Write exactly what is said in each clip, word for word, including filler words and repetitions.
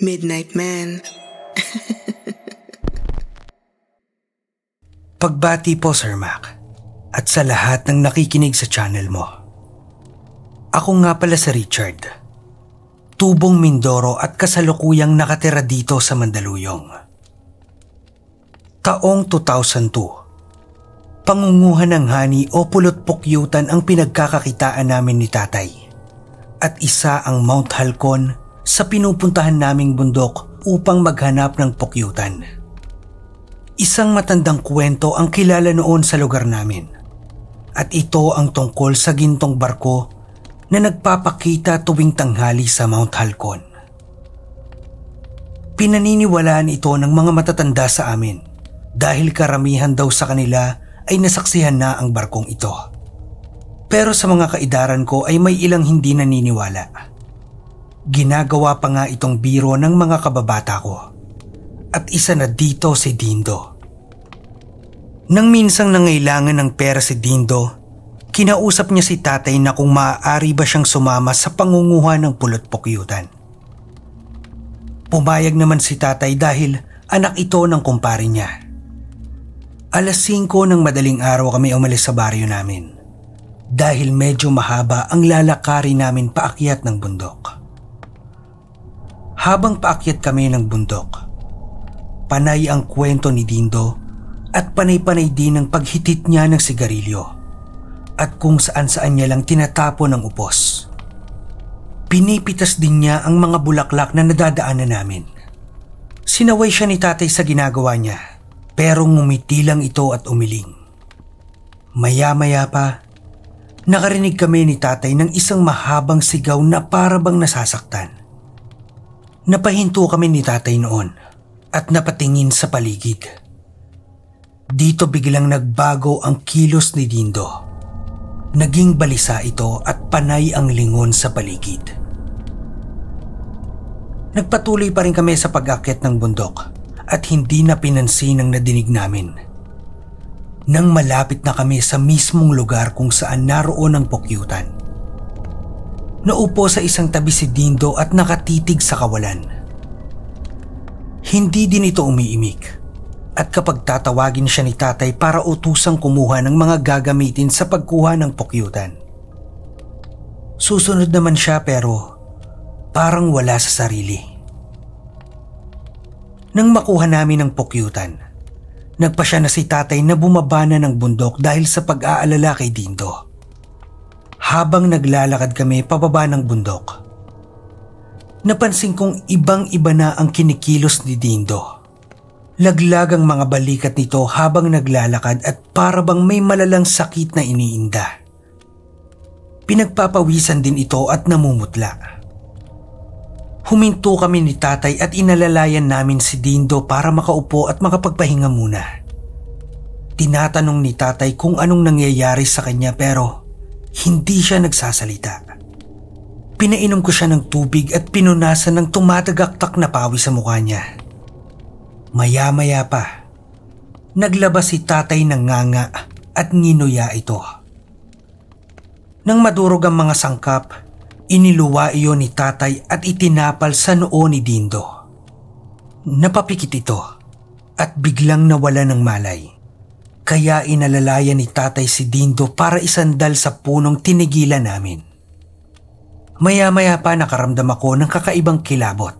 Midnight Man. Pagbati po, Sir Mac, at sa lahat ng nakikinig sa channel mo. Ako nga pala si Richard, tubong Mindoro at kasalukuyang nakatira dito sa Mandaluyong. Taong two thousand two, pangunguhan ng hani o pulot-pukyutan ang pinagkakakitaan namin ni Tatay at isa ang Mount Halcon sa pinupuntahan naming bundok upang maghanap ng pukyutan. Isang matandang kwento ang kilala noon sa lugar namin. At ito ang tungkol sa gintong barko na nagpapakita tuwing tanghali sa Mount Halcon. Pinaniniwalaan ito ng mga matatanda sa amin dahil karamihan daw sa kanila ay nasaksihan na ang barkong ito. Pero sa mga kaidaran ko ay may ilang hindi naniniwala. Ginagawa pa nga itong biro ng mga kababata ko. At isa na dito si Dindo. Nang minsang nangailangan ng pera si Dindo, kinausap niya si Tatay na kung maaari ba siyang sumama sa pangunguha ng pulot-pukyutan. Pumayag naman si Tatay dahil anak ito ng kumpare niya. Alas singko ng madaling araw kami umalis sa baryo namin dahil medyo mahaba ang lalakari namin paakyat ng bundok. Habang paakyat kami ng bundok, panay ang kwento ni Dindo at panay-panay din ang paghitit niya ng sigarilyo at kung saan-saan niya lang tinatapon ang upos. Pinipitas din niya ang mga bulaklak na nadadaanan namin. Sinaway siya ni Tatay sa ginagawa niya pero ngumiti lang ito at umiling. Maya-maya pa, nakarinig kami ni Tatay ng isang mahabang sigaw na parabang nasasaktan. Napahinto kami ni Tatay noon at napatingin sa paligid. Dito biglang nagbago ang kilos ni Dindo. Naging balisa ito at panay ang lingon sa paligid. Nagpatuloy pa rin kami sa pag-akyat ng bundok at hindi na pinansin ang nadinig namin. Nang malapit na kami sa mismong lugar kung saan naroon ang pukyutan, naupo sa isang tabi si Dindo at nakatitig sa kawalan. Hindi din ito umiimik at kapag tatawagin siya ni Tatay para utusang kumuha ng mga gagamitin sa pagkuha ng pukyutan, susunod naman siya pero parang wala sa sarili. Nang makuha namin ang pukyutan, nagpa siya na si Tatay na bumaba na ng bundok dahil sa pag-aalala kay Dindo. Habang naglalakad kami pababa ng bundok, napansin kong ibang-iba na ang kinikilos ni Dindo. Laglag ang mga balikat nito habang naglalakad at parabang may malalang sakit na iniinda. Pinagpapawisan din ito at namumutla. Huminto kami ni Tatay at inalalayan namin si Dindo para makaupo at makapagpahinga muna. Tinatanong ni Tatay kung anong nangyayari sa kanya pero hindi siya nagsasalita. Pinainom ko siya ng tubig at pinunasan ng tumatagaktak na pawis sa mukha niya. Maya-maya pa, naglabas si Tatay ng nganga at nginuya ito. Nang madurog ang mga sangkap, iniluwa iyon ni Tatay at itinapal sa noo ni Dindo. Napapikit ito at biglang nawala ng malay. Kaya inalalayan ni Tatay si Dindo para isandal sa punong tinigilan namin. Maya-maya pa nakaramdam ako ng kakaibang kilabot.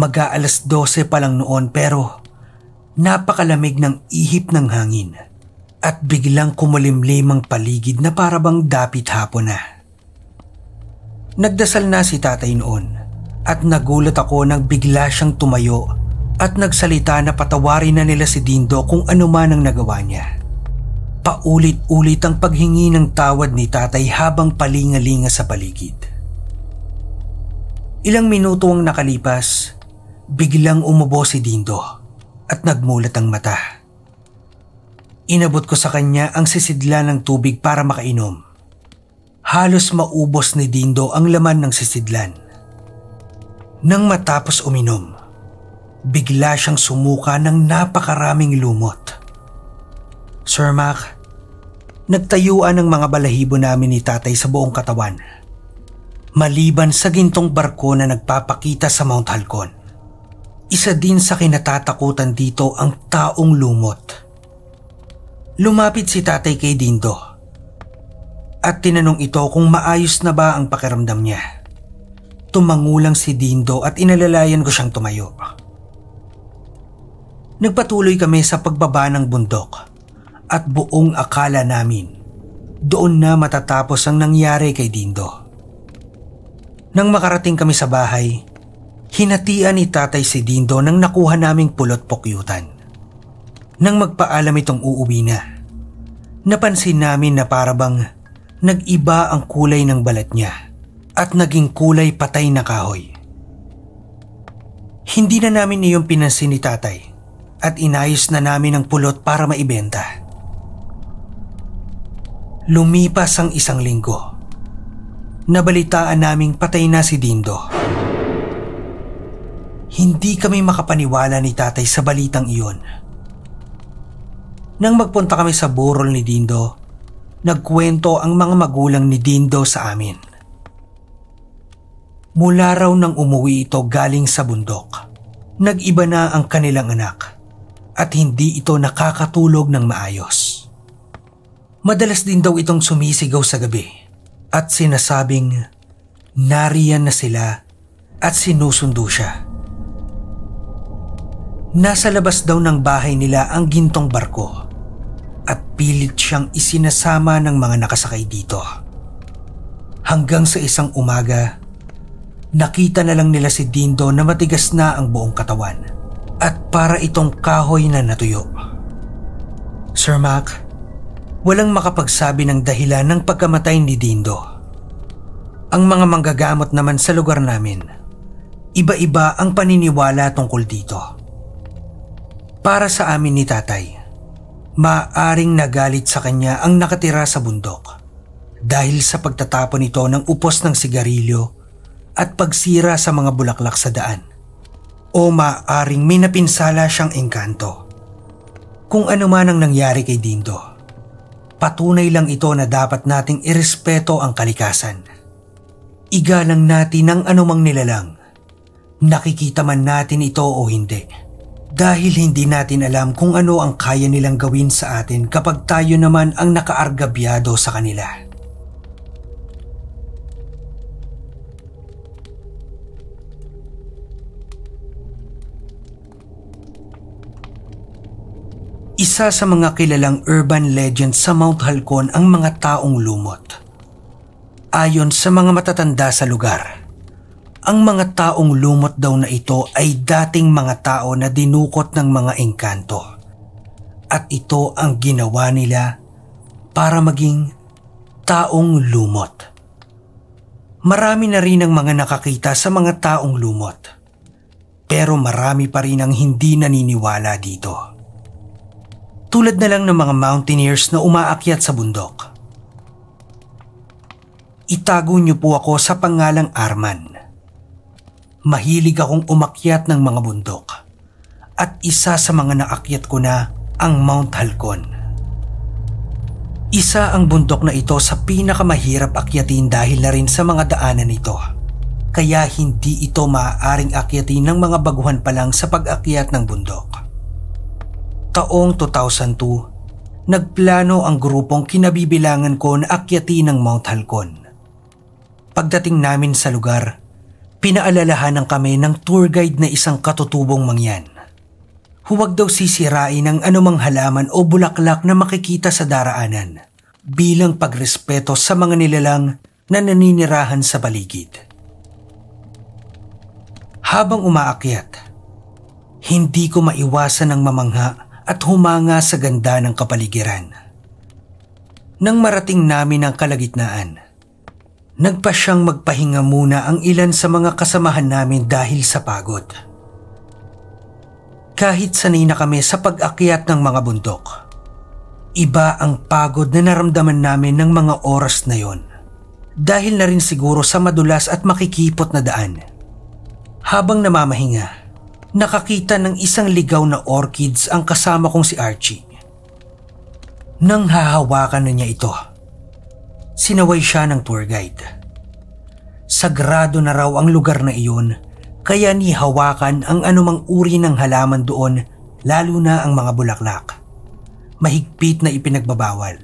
Mag-aalas dose pa lang noon pero napakalamig ng ihip ng hangin at biglang kumulimlim ang paligid na parabang dapit hapon na. Nagdasal na si Tatay noon at nagulat ako nang bigla siyang tumayo at nagsalita na patawarin na nila si Dindo kung ano man ang nagawa niya. Paulit-ulit ang paghingi ng tawad ni Tatay habang palingalinga sa paligid. Ilang minuto ang nakalipas, biglang umubo si Dindo at nagmulat ang mata. Inabot ko sa kanya ang sisidla ng tubig para makainom. Halos maubos ni Dindo ang laman ng sisidlan. Nang matapos uminom, bigla siyang sumuka ng napakaraming lumot. Sir Mac, nagtayuan ang mga balahibo namin ni Tatay sa buong katawan. maliban sa gintong barko na nagpapakita sa Mount Halcon. Isa din sa kinatatakutan dito ang taong lumot. Lumapit si tatay kay Dindo at tinanong ito kung maayos na ba ang pakiramdam niya. Tumangulang si Dindo at inalalayan ko siyang tumayo. Nagpatuloy kami sa pagbaba ng bundok at buong akala namin doon na matatapos ang nangyari kay Dindo. Nang makarating kami sa bahay, hinatian ni tatay si Dindo nang nakuha naming pulot-pokyutan. Nang magpaalam itong uuwi na, napansin namin na parabang nag-iba ang kulay ng balat niya at naging kulay patay na kahoy. Hindi na namin iyon pinansin ni tatay at inayos na namin ang pulot para maibenta. Lumipas ang isang linggo. Nabalitaan naming patay na si Dindo. Hindi kami makapaniwala ni tatay sa balitang iyon. Nang magpunta kami sa burol ni Dindo, nagkwento ang mga magulang ni Dindo sa amin. Mula raw nang umuwi ito galing sa bundok, nag-iba na ang kanilang anak at hindi ito nakakatulog ng maayos. Madalas din daw itong sumisigaw sa gabi at sinasabing nariyan na sila at sinusundo siya. Nasa labas daw ng bahay nila ang gintong barko at pilit siyang isinasama ng mga nakasakay dito. Hanggang sa isang umaga, nakita na lang nila si Dindo na matigas na ang buong katawan at para itong kahoy na natuyo. Sir Mac, walang makapagsabi ng dahilan ng pagkamatay ni Dindo. Ang mga manggagamot naman sa lugar namin, iba-iba ang paniniwala tungkol dito. Para sa amin ni tatay, maaaring nagalit sa kanya ang nakatira sa bundok dahil sa pagtatapon ito ng upos ng sigarilyo at pagsira sa mga bulaklak sa daan. O maaaring may napinsala siyang engkanto. Kung ano man ang nangyari kay Dindo, patunay lang ito na dapat nating irespeto ang kalikasan. Igalang natin ang anumang nilalang. Nakikita man natin ito o hindi. Dahil hindi natin alam kung ano ang kaya nilang gawin sa atin kapag tayo naman ang nakaargabyado sa kanila. Isa sa mga kilalang urban legend sa Mount Halcon ang mga taong lumot. Ayon sa mga matatanda sa lugar, ang mga taong lumot daw na ito ay dating mga tao na dinukot ng mga engkanto. At ito ang ginawa nila para maging taong lumot. Marami na rin ang mga nakakita sa mga taong lumot. Pero marami pa rin ang hindi naniniwala dito. Tulad na lang ng mga mountaineers na umaakyat sa bundok. Itago niyo po ako sa pangalang Arman. Mahilig akong umakyat ng mga bundok at isa sa mga naakyat ko na ang Mount Halcon. Isa ang bundok na ito sa pinakamahirap akyatin dahil na rin sa mga daanan nito. Kaya hindi ito maaaring akyatin ng mga baguhan pa lang sa pag-akyat ng bundok. Taong two thousand two, nagplano ang grupong kinabibilangan ko na akyatin ng Mount Halcon. Pagdating namin sa lugar, pinaalalahanan kami ng tour guide na isang katutubong mangyan. Huwag daw sisirain ang anumang halaman o bulaklak na makikita sa daraanan bilang pagrespeto sa mga nilalang na naninirahan sa paligid. Habang umaakyat, hindi ko maiwasan ang mamangha at humanga sa ganda ng kapaligiran. Nang marating namin ang kalagitnaan, nagpa siyang magpahinga muna ang ilan sa mga kasamahan namin dahil sa pagod. Kahit sanay na kami sa pag-akyat ng mga bundok, iba ang pagod na naramdaman namin ng mga oras na yon. Dahil na rin siguro sa madulas at makikipot na daan. Habang namamahinga, nakakita ng isang ligaw na orchids ang kasama kong si Archie. Nang hahawakan na niya ito, sinaway siya ng tour guide. Sagrado na raw ang lugar na iyon, kaya ni hawakan ang anumang uri ng halaman doon, lalo na ang mga bulaklak. Mahigpit na ipinagbabawal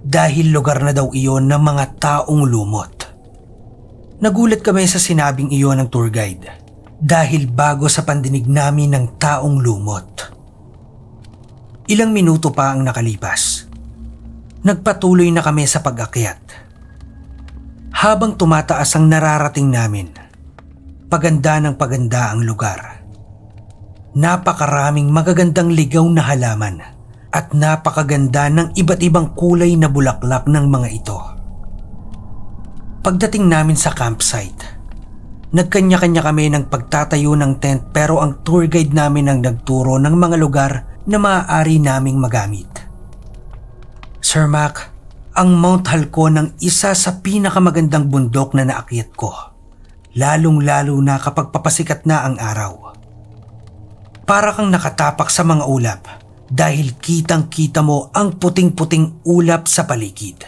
dahil lugar na daw iyon ng mga taong lumot. Nagulat kami sa sinabing iyon ng tour guide dahil bago sa pandinig namin ng taong lumot. Ilang minuto pa ang nakalipas. Nagpatuloy na kami sa pag-akyat. Habang tumataas ang nararating namin, paganda ng paganda ang lugar. Napakaraming magagandang ligaw na halaman at napakaganda ng iba't ibang kulay na bulaklak ng mga ito. Pagdating namin sa campsite, nagkanya-kanya kami ng pagtatayo ng tent, pero ang tour guide namin ang nagturo ng mga lugar na maaari naming magamit. Sir Mac, ang Mount Halcon ang isa sa pinakamagandang bundok na naakyat ko, lalong-lalo na kapag papasikat na ang araw. Para kang nakatapak sa mga ulap dahil kitang-kita mo ang puting-puting ulap sa paligid.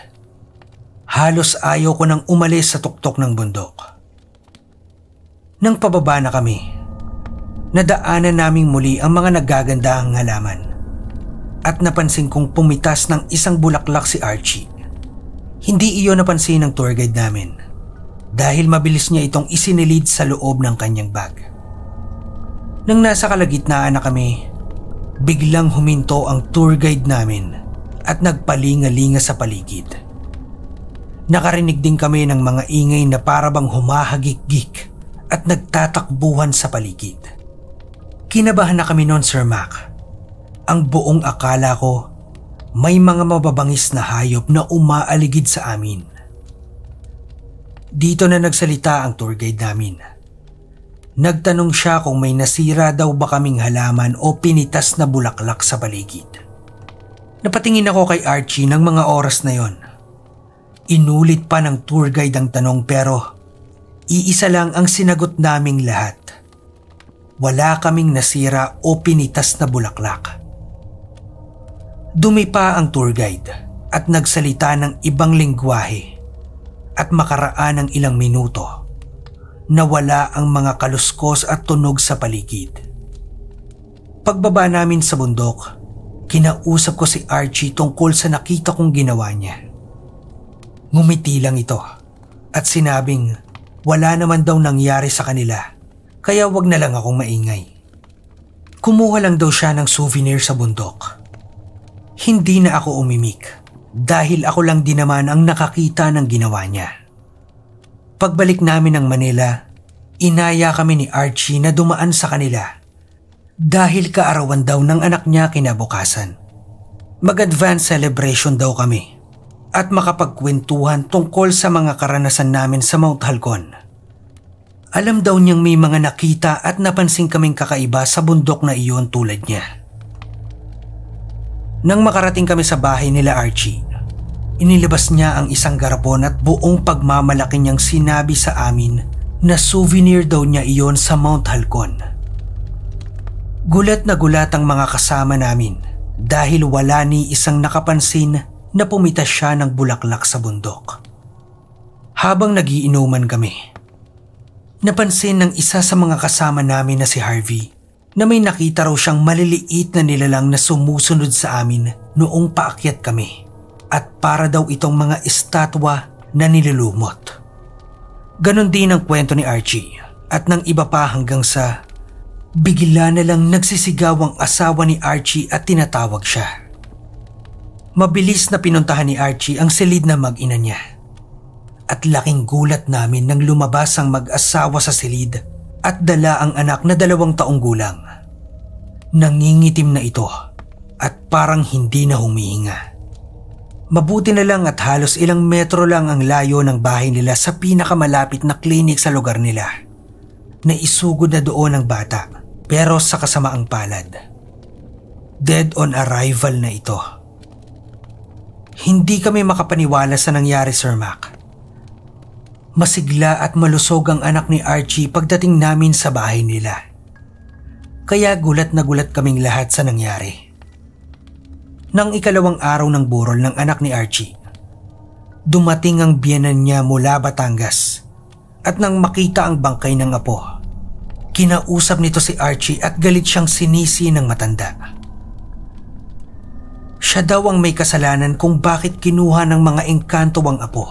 Halos ayaw ko nang umalis sa tuktok ng bundok. Nang pababa na kami, nadaanan naming muli ang mga nagagandahang halaman at napansin kong pumitas ng isang bulaklak si Archie. Hindi iyon napansin ng tour guide namin dahil mabilis niya itong isinilid sa loob ng kanyang bag. Nang nasa kalagitnaan na kami, biglang huminto ang tour guide namin at nagpalingalinga sa paligid. Nakarinig din kami ng mga ingay na parabang humahagik-gik at nagtatakbuhan sa paligid. Kinabahan na kami noon, Sir Mac. Ang buong akala ko, may mga mababangis na hayop na umaaligid sa amin. Dito na nagsalita ang tour guide namin. Nagtanong siya kung may nasira daw ba kaming halaman o pinitas na bulaklak sa paligid. Napatingin ako kay Archie ng mga oras na yon. Inulit pa ng tour guide ang tanong, pero iisa lang ang sinagot naming lahat. Wala kaming nasira o pinitas na bulaklak. Dumipa ang tour guide at nagsalita ng ibang lingwahe, at makaraan ng ilang minuto, nawala ang mga kaluskos at tunog sa paligid. Pagbaba namin sa bundok, kinausap ko si Archie tungkol sa nakita kong ginawa niya. Ngumiti lang ito at sinabing wala naman daw nangyari sa kanila, kaya wag na lang akong maingay. Kumuha lang daw siya ng souvenir sa bundok. Hindi na ako umimik dahil ako lang din naman ang nakakita ng ginawa niya. Pagbalik namin ng Manila, inaya kami ni Archie na dumaan sa kanila dahil kaarawan daw ng anak niya kinabukasan. Mag-advance celebration daw kami at makapagkwentuhan tungkol sa mga karanasan namin sa Mount Halcon. Alam daw niyang may mga nakita at napansin kaming kakaiba sa bundok na iyon tulad niya. Nang makarating kami sa bahay nila Archie, inilabas niya ang isang garapon at buong pagmamalaki niyang sinabi sa amin na souvenir daw niya iyon sa Mount Halcon. Gulat na gulat ang mga kasama namin dahil wala ni isang nakapansin na pumitas siya ng bulaklak sa bundok. Habang nagiinuman kami, napansin ng isa sa mga kasama namin na si Harvey na may nakita raw siyang maliliit na nilalang na sumusunod sa amin noong paakyat kami, at para daw itong mga estatwa na nilulumot. Ganon din ang kwento ni Archie at ng iba pa, hanggang sa bigla na lang nagsisigaw ang asawa ni Archie at tinatawag siya. Mabilis na pinuntahan ni Archie ang silid na mag-ina niya, at laking gulat namin nang lumabas ang mag-asawa sa silid at dala ang anak na dalawang taong gulang. Nangingitim na ito at parang hindi na humihinga. Mabuti na lang at halos ilang metro lang ang layo ng bahay nila sa pinakamalapit na klinik sa lugar nila. Naisugod na doon ang bata, pero sa kasamaang palad, dead on arrival na ito. Hindi kami makapaniwala sa nangyari, Sir Mac. Masigla at malusog ang anak ni Archie pagdating namin sa bahay nila, kaya gulat na gulat kaming lahat sa nangyari. Nang ikalawang araw ng burol ng anak ni Archie, dumating ang biyenan niya mula Batangas at nang makita ang bangkay ng apo, kinausap nito si Archie at galit siyang sinisi ng matanda. Siya daw ang may kasalanan kung bakit kinuha ng mga engkanto ang apo.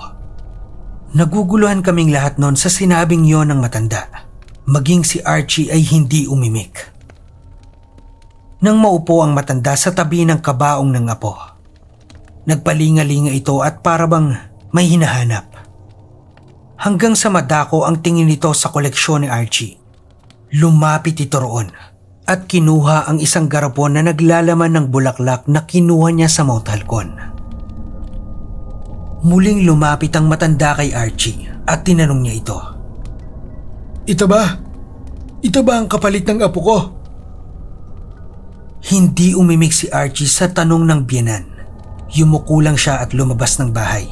Naguguluhan kaming lahat noon sa sinabing yon ng matanda. Maging si Archie ay hindi umimik. Nang maupo ang matanda sa tabi ng kabaong ng apo, nagpalingalinga ito at parabang may hinahanap. Hanggang sa madako ang tingin nito sa koleksyon ni Archie. Lumapit ito roon at kinuha ang isang garapon na naglalaman ng bulaklak na kinuha niya sa Mount Halcon. Muling lumapit ang matanda kay Archie at tinanong niya ito. Ito ba? Ito ba ang kapalit ng apo ko? Hindi umimik si Archie sa tanong ng biyenan. Yumuko lang siya at lumabas ng bahay.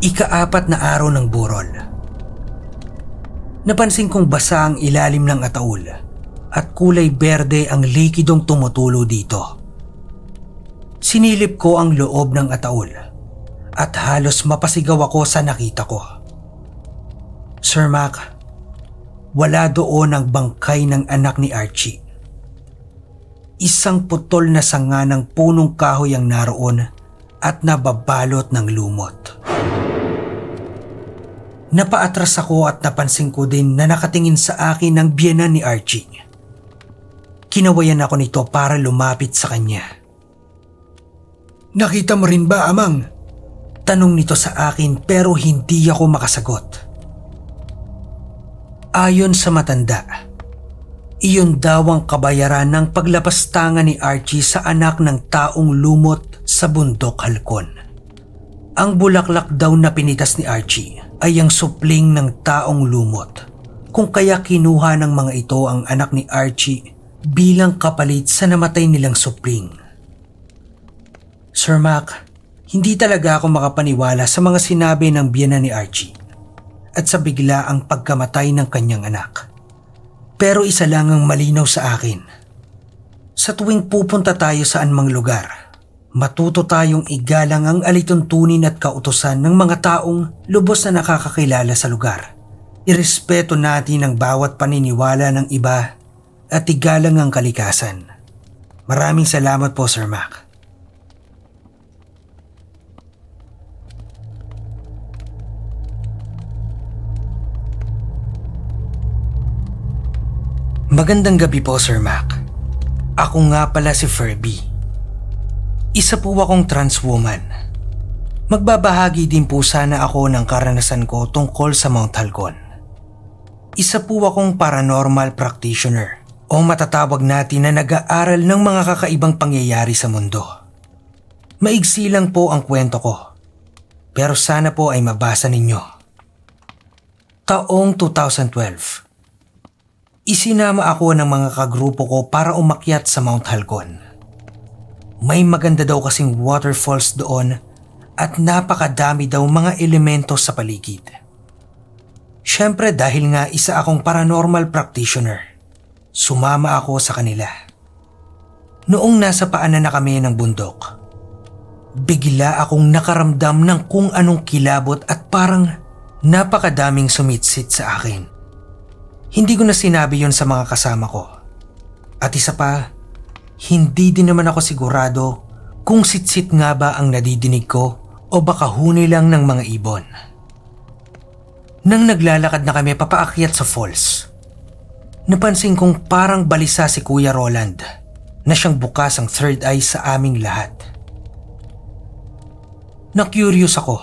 Ikaapat na araw ng burol. Napansin kong basa ang ilalim ng ataul at kulay berde ang likidong tumutulo dito. Sinilip ko ang loob ng ataul at halos mapasigaw ako sa nakita ko. Sir Mac, wala doon ang bangkay ng anak ni Archie. Isang putol na sanga ng punong kahoy ang naroon at nababalot ng lumot. Napaatras ako at napansin ko din na nakatingin sa akin ang biyenan ni Archie. Kinawayan ako nito para lumapit sa kanya. Nakita mo rin ba, Amang? Tanong nito sa akin pero hindi ako makasagot. Ayon sa matanda, iyon daw ang kabayaran ng paglapastangan ni Archie sa anak ng taong lumot sa bundok Halcon. Ang bulaklak daw na pinitas ni Archie ay ang supling ng taong lumot, kung kaya kinuha ng mga ito ang anak ni Archie bilang kapalit sa namatay nilang supling. Sir Mac, hindi talaga ako makapaniwala sa mga sinabi ng biyenan ni Archie at sa bigla ang pagkamatay ng kanyang anak. Pero isa lang ang malinaw sa akin. Sa tuwing pupunta tayo sa anumang lugar, matuto tayong igalang ang alituntunin at kautusan ng mga taong lubos na nakakakilala sa lugar. Irespeto natin ang bawat paniniwala ng iba at igalang ang kalikasan. Maraming salamat po, Sir Mac. Magandang gabi po, Sir Mac. Ako nga pala si Furby. Isa po akong trans woman. Magbabahagi din po sana ako ng karanasan ko tungkol sa Mount Halcon. Isa po akong paranormal practitioner o matatawag natin na nag-aaral ng mga kakaibang pangyayari sa mundo. Maigsi lang po ang kwento ko, pero sana po ay mabasa ninyo. Taong two thousand twelve, isinama ako ng mga kagrupo ko para umakyat sa Mount Halcon. May maganda daw kasing waterfalls doon at napakadami daw mga elemento sa paligid. Siyempre dahil nga isa akong paranormal practitioner, sumama ako sa kanila. Noong nasa paanan na kami ng bundok, bigla akong nakaramdam ng kung anong kilabot at parang napakadaming sumitsit sa akin. Hindi ko na sinabi yon sa mga kasama ko. At isa pa, hindi din naman ako sigurado kung sitsit nga ba ang nadidinig ko o baka huni lang ng mga ibon. Nang naglalakad na kami papaakyat sa falls, napansin kong parang balisa si Kuya Roland na siyang bukas ang third eye sa aming lahat. Na-curious ako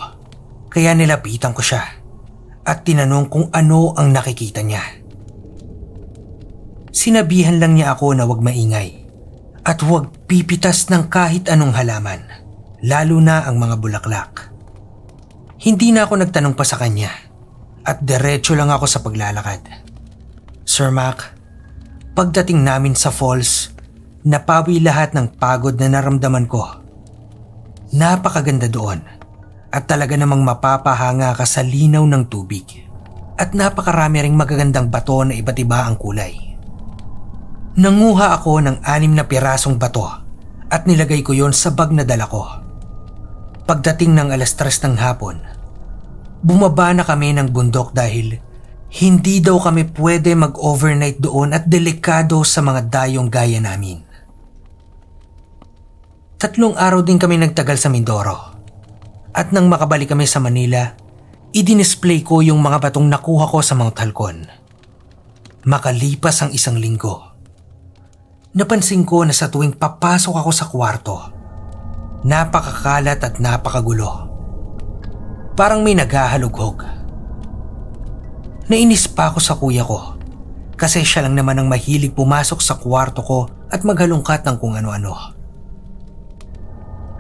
kaya nilapitan ko siya at tinanong kung ano ang nakikita niya. Sinabihan lang niya ako na huwag maingay at huwag pipitas ng kahit anong halaman, lalo na ang mga bulaklak. Hindi na ako nagtanong pa sa kanya at diretso lang ako sa paglalakad. Sir Mac, pagdating namin sa falls, napawi lahat ng pagod na naramdaman ko. Napakaganda doon at talaga namang mapapahanga ka sa linaw ng tubig at napakarami ring magagandang bato na iba't iba ang kulay. Nanguha ako ng anim na pirasong bato at nilagay ko yon sa bag na dala ko. Pagdating ng alas tres ng hapon, Bumaba na kami ng bundok dahil hindi daw kami pwede mag-overnight doon at delikado sa mga dayong gaya namin. Tatlong araw din kami nagtagal sa Mindoro. At nang makabalik kami sa Manila, idin-display ko yung mga batong nakuha ko sa Mount Halcon. Makalipas ang isang linggo, napansin ko na sa tuwing papasok ako sa kwarto, napakakalat at napakagulo. Parang may naghahalughog. Nainis pa ako sa kuya ko kasi siya lang naman ang mahilig pumasok sa kwarto ko at maghalungkat ng kung ano-ano.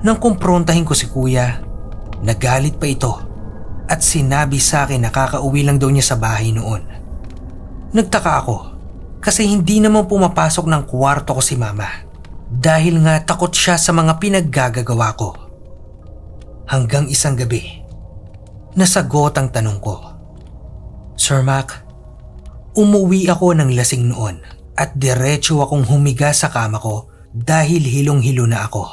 Nang kumprontahin ko si kuya, nagalit pa ito at sinabi sa akin na kakauwi lang daw niya sa bahay noon. Nagtaka ako kasi hindi naman pumapasok ng kwarto ko si mama dahil nga takot siya sa mga pinaggagawa ko. Hanggang isang gabi, nasagot ang tanong ko. "Sir Mac, umuwi ako ng lasing noon at diretso akong humiga sa kama ko dahil hilong-hilo na ako."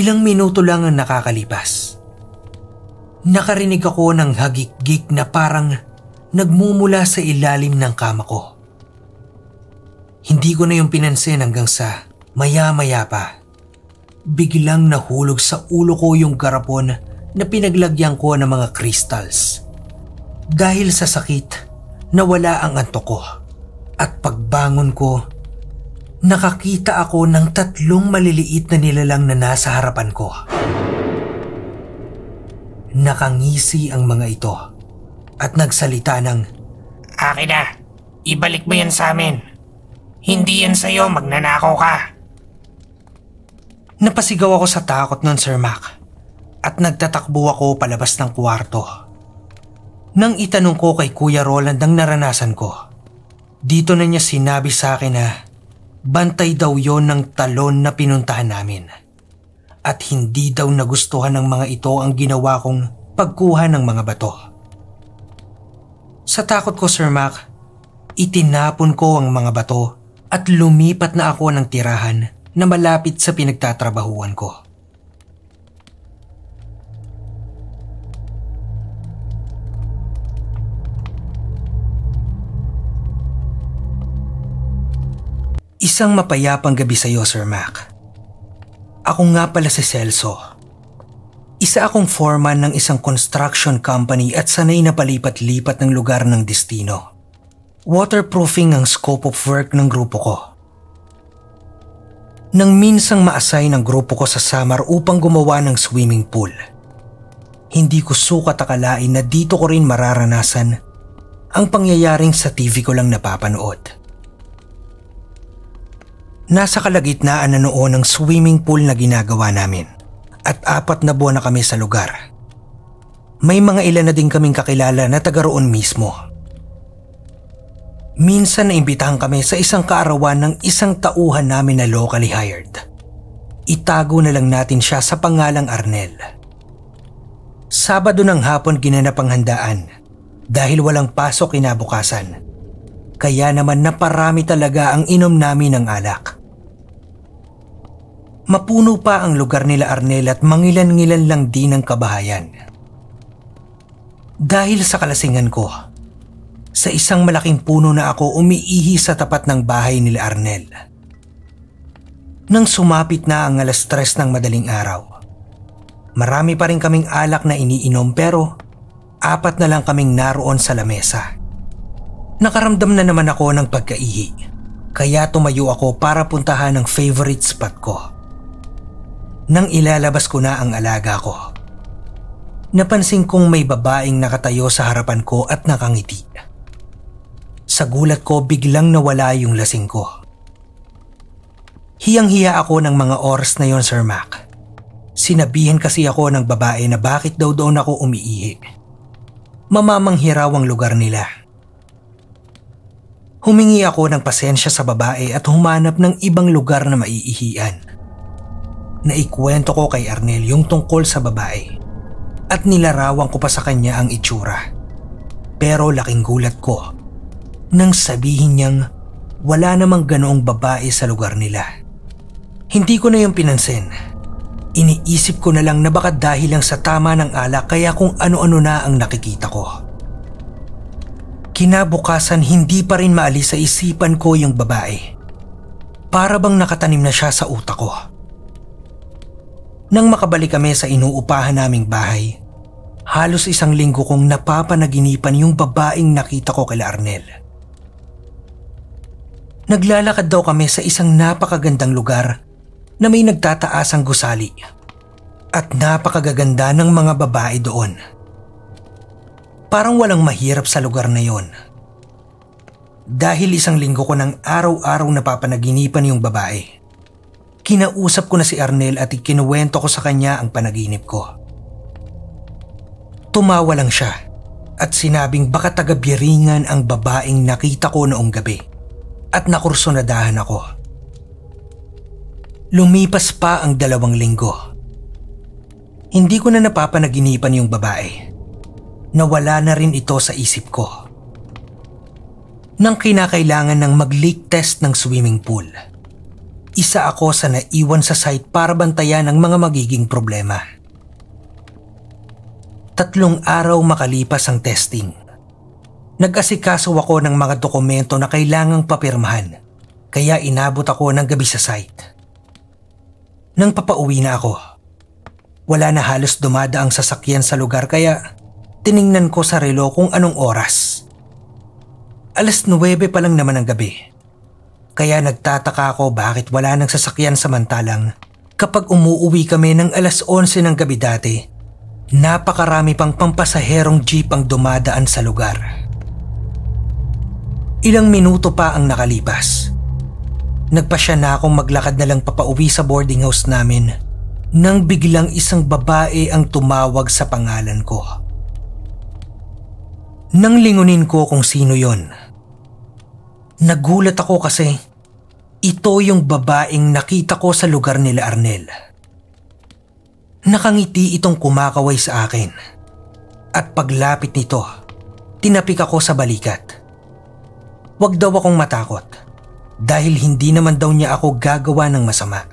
Ilang minuto lang ang nakakalipas. Nakarinig ako ng hagik-gik na parang nagmumula sa ilalim ng kama ko. Hindi ko na yung pinansin hanggang sa maya-maya pa, biglang nahulog sa ulo ko yung garapon na pinaglagyan ko ng mga crystals. Dahil sa sakit, nawala ang antok ko at pagbangon ko, nakakita ako ng tatlong maliliit na nilalang na nasa harapan ko. Nakangisi ang mga ito at nagsalita ng, "Akin na, ibalik mo yan sa amin. Hindi yan sa'yo, magnanakaw ka." Napasigaw ako sa takot nun, Sir Mac, at nagtatakbo ako palabas ng kwarto. Nang itanong ko kay Kuya Roland ang naranasan ko, dito na niya sinabi sa akin na bantay daw yon ng talon na pinuntahan namin at hindi daw nagustuhan ng mga ito ang ginawa kong pagkuha ng mga bato. Sa takot ko, Sir Mac, itinapon ko ang mga bato at lumipat na ako ng tirahan na malapit sa pinagtatrabahuan ko. Isang mapayapang gabi sa iyo, Sir Mac. Ako nga pala si Celso. Isa akong foreman ng isang construction company at sanay na palipat-lipat ng lugar ng destino. Waterproofing ang scope of work ng grupo ko. Nang minsang ma-assign ng grupo ko sa Samar upang gumawa ng swimming pool, hindi ko sukat akalain na dito ko rin mararanasan ang pangyayaring sa T V ko lang napapanood. Nasa kalagitnaan na noon ang swimming pool na ginagawa namin at apat na buwan na kami sa lugar. May mga ilan na din kaming kakilala na taga roon mismo. Minsan naimbitahan kami sa isang kaarawan ng isang tauhan namin na locally hired. Itago na lang natin siya sa pangalang Arnel. Sabado ng hapon ginanap ang handaan dahil walang pasok kinabukasan. Kaya naman naparami talaga ang inom namin ng alak. Mapuno pa ang lugar nila Arnel at mangilan-ngilan lang din ang kabahayan. Dahil sa kalasingan ko, sa isang malaking puno na ako umiihi sa tapat ng bahay nila Arnel. Nang sumapit na ang alas tres ng madaling araw, marami pa rin kaming alak na iniinom pero apat na lang kaming naroon sa lamesa. Nakaramdam na naman ako ng pagkaihi, kaya tumayo ako para puntahan ang favorite spot ko. Nang ilalabas ko na ang alaga ko, napansin kong may babaeng nakatayo sa harapan ko at nakangiti. Sa gulat ko, biglang nawala yung lasing ko. Hiyang-hiya ako ng mga oras na yon, Sir Mac. Sinabihan kasi ako ng babae na bakit daw doon ako umiihi. Mamamanghiraw ang lugar nila. Humingi ako ng pasensya sa babae at humanap ng ibang lugar na maiihian. Naikwento ko kay Arnel yung tungkol sa babae at nilarawan ko pa sa kanya ang itsura. Pero laking gulat ko nang sabihin niyang wala namang ganoong babae sa lugar nila. Hindi ko na yung pinansin Iniisip ko na lang na baka dahil lang sa tama ng alak kaya kung ano-ano na ang nakikita ko. Kinabukasan hindi pa rin maalis sa isipan ko yung babae. Para bang nakatanim na siya sa utak ko. Nang makabalik kami sa inuupahan naming bahay, halos isang linggo kong napapanaginipan yung babaeng nakita ko kila Arnel. Naglalakad daw kami sa isang napakagandang lugar na may nagtataasang gusali at napakagaganda ng mga babae doon. Parang walang mahirap sa lugar na yon. Dahil isang linggo ko ng araw-araw napapanaginipan yung babae, kinausap ko na si Arnel at ikinuwento ko sa kanya ang panaginip ko. Tumawa lang siya at sinabing baka taga Biringan ang babaeng nakita ko noong gabi at nakursunadahan ako. Lumipas pa ang dalawang linggo. Hindi ko na napapanaginipan yung babae. Nawala na rin ito sa isip ko. Nang kinakailangan ng mag-leak test ng swimming pool, isa ako sa naiwan sa site para bantayan ang mga magiging problema. Tatlong araw makalipas ang testing, nag-asikaso ako ng mga dokumento na kailangang papirmahan, kaya inabot ako ng gabi sa site. Nang papauwi na ako, wala na halos dumadaang sasakyan sa lugar kaya tiningnan ko sa relo kung anong oras. alas nuwebe pa lang naman ang gabi. Kaya nagtataka ako bakit wala nang sasakyan samantalang kapag umuuwi kami ng alas onse ng gabi dati, napakarami pang pampasaherong jeep ang dumadaan sa lugar. Ilang minuto pa ang nakalipas. Nagpasya na akong maglakad na lang papauwi sa boarding house namin nang biglang isang babae ang tumawag sa pangalan ko. Nang lingunin ko kung sino yon, nagulat ako kasi ito yung babaeng nakita ko sa lugar nila Arnel. Nakangiti itong kumakaway sa akin at paglapit nito, tinapik ako sa balikat. Huwag daw akong matakot. Dahil hindi naman daw niya ako gagawa ng masama.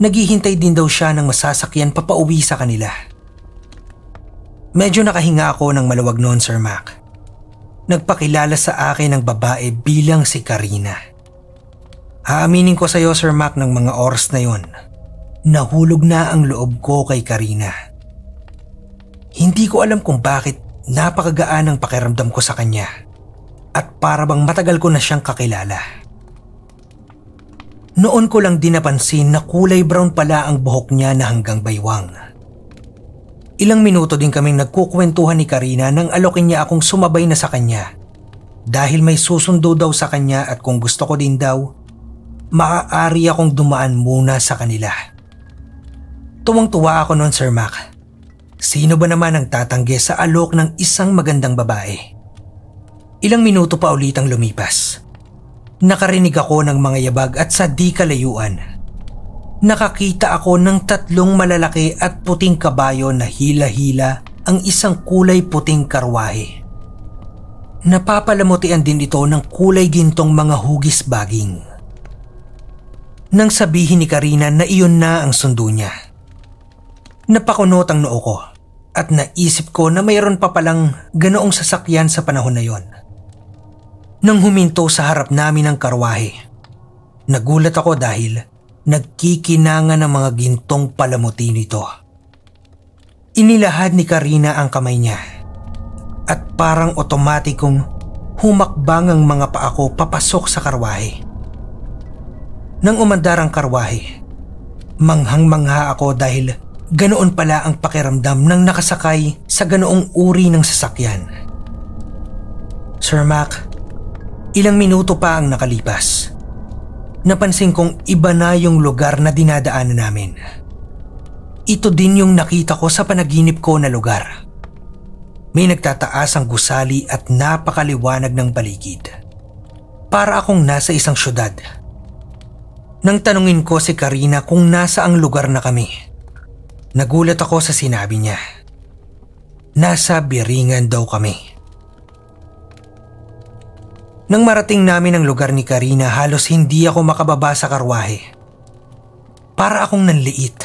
Naghihintay din daw siya ng masasakyan papauwi sa kanila. Medyo nakahinga ako ng maluwag noon, Sir Mac. Nagpakilala sa akin ang babae bilang si Karina. Aaminin ko sa iyo, Sir Mac, ng mga oras na yon, nahulog na ang loob ko kay Karina. Hindi ko alam kung bakit napakagaan ang pakiramdam ko sa kanya. At para bang matagal ko na siyang kakilala. Noon ko lang din napansin na kulay brown pala ang buhok niya na hanggang baywang. Ilang minuto din kaming nagkukwentuhan ni Karina nang alokin niya akong sumabay na sa kanya. Dahil may susundo daw sa kanya at kung gusto ko din daw, maaari akong dumaan muna sa kanila. Tuwang-tuwa ako noon, Sir Mac. Sino ba naman ang tatanggi sa alok ng isang magandang babae? Ilang minuto pa ulit ang lumipas. Nakarinig ako ng mga yabag at sa di kalayuan, nakakita ako ng tatlong malalaki at puting kabayo na hila-hila ang isang kulay puting karwahe. Napapalamutian din ito ng kulay gintong mga hugis baging. Nang sabihin ni Karina na iyon na ang sundo niya, napakunot ang noo ko at naisip ko na mayroon pa palang ganoong sasakyan sa panahon na yon. Nang huminto sa harap namin ang karwahe, nagulat ako dahil nagkikinangan ang mga gintong palamuti nito. Inilahad ni Karina ang kamay niya at parang otomatikong humakbang ang mga paa ko papasok sa karwahe. Nang umandar ang karwahe, manghang-mangha ako dahil ganoon pala ang pakiramdam ng nakasakay sa ganoong uri ng sasakyan. Sir Mac, ilang minuto pa ang nakalipas. Napansin kong iba na yung lugar na dinadaanan namin. Ito din yung nakita ko sa panaginip ko na lugar. May nagtataas ang gusali at napakaliwanag ng paligid. Para akong nasa isang syudad. Nang tanungin ko si Karina kung nasa ang lugar na kami, nagulat ako sa sinabi niya. Nasa Biringan daw kami. Nang marating namin ang lugar ni Karina, halos hindi ako makababa sa karwahe. Para akong nanliit.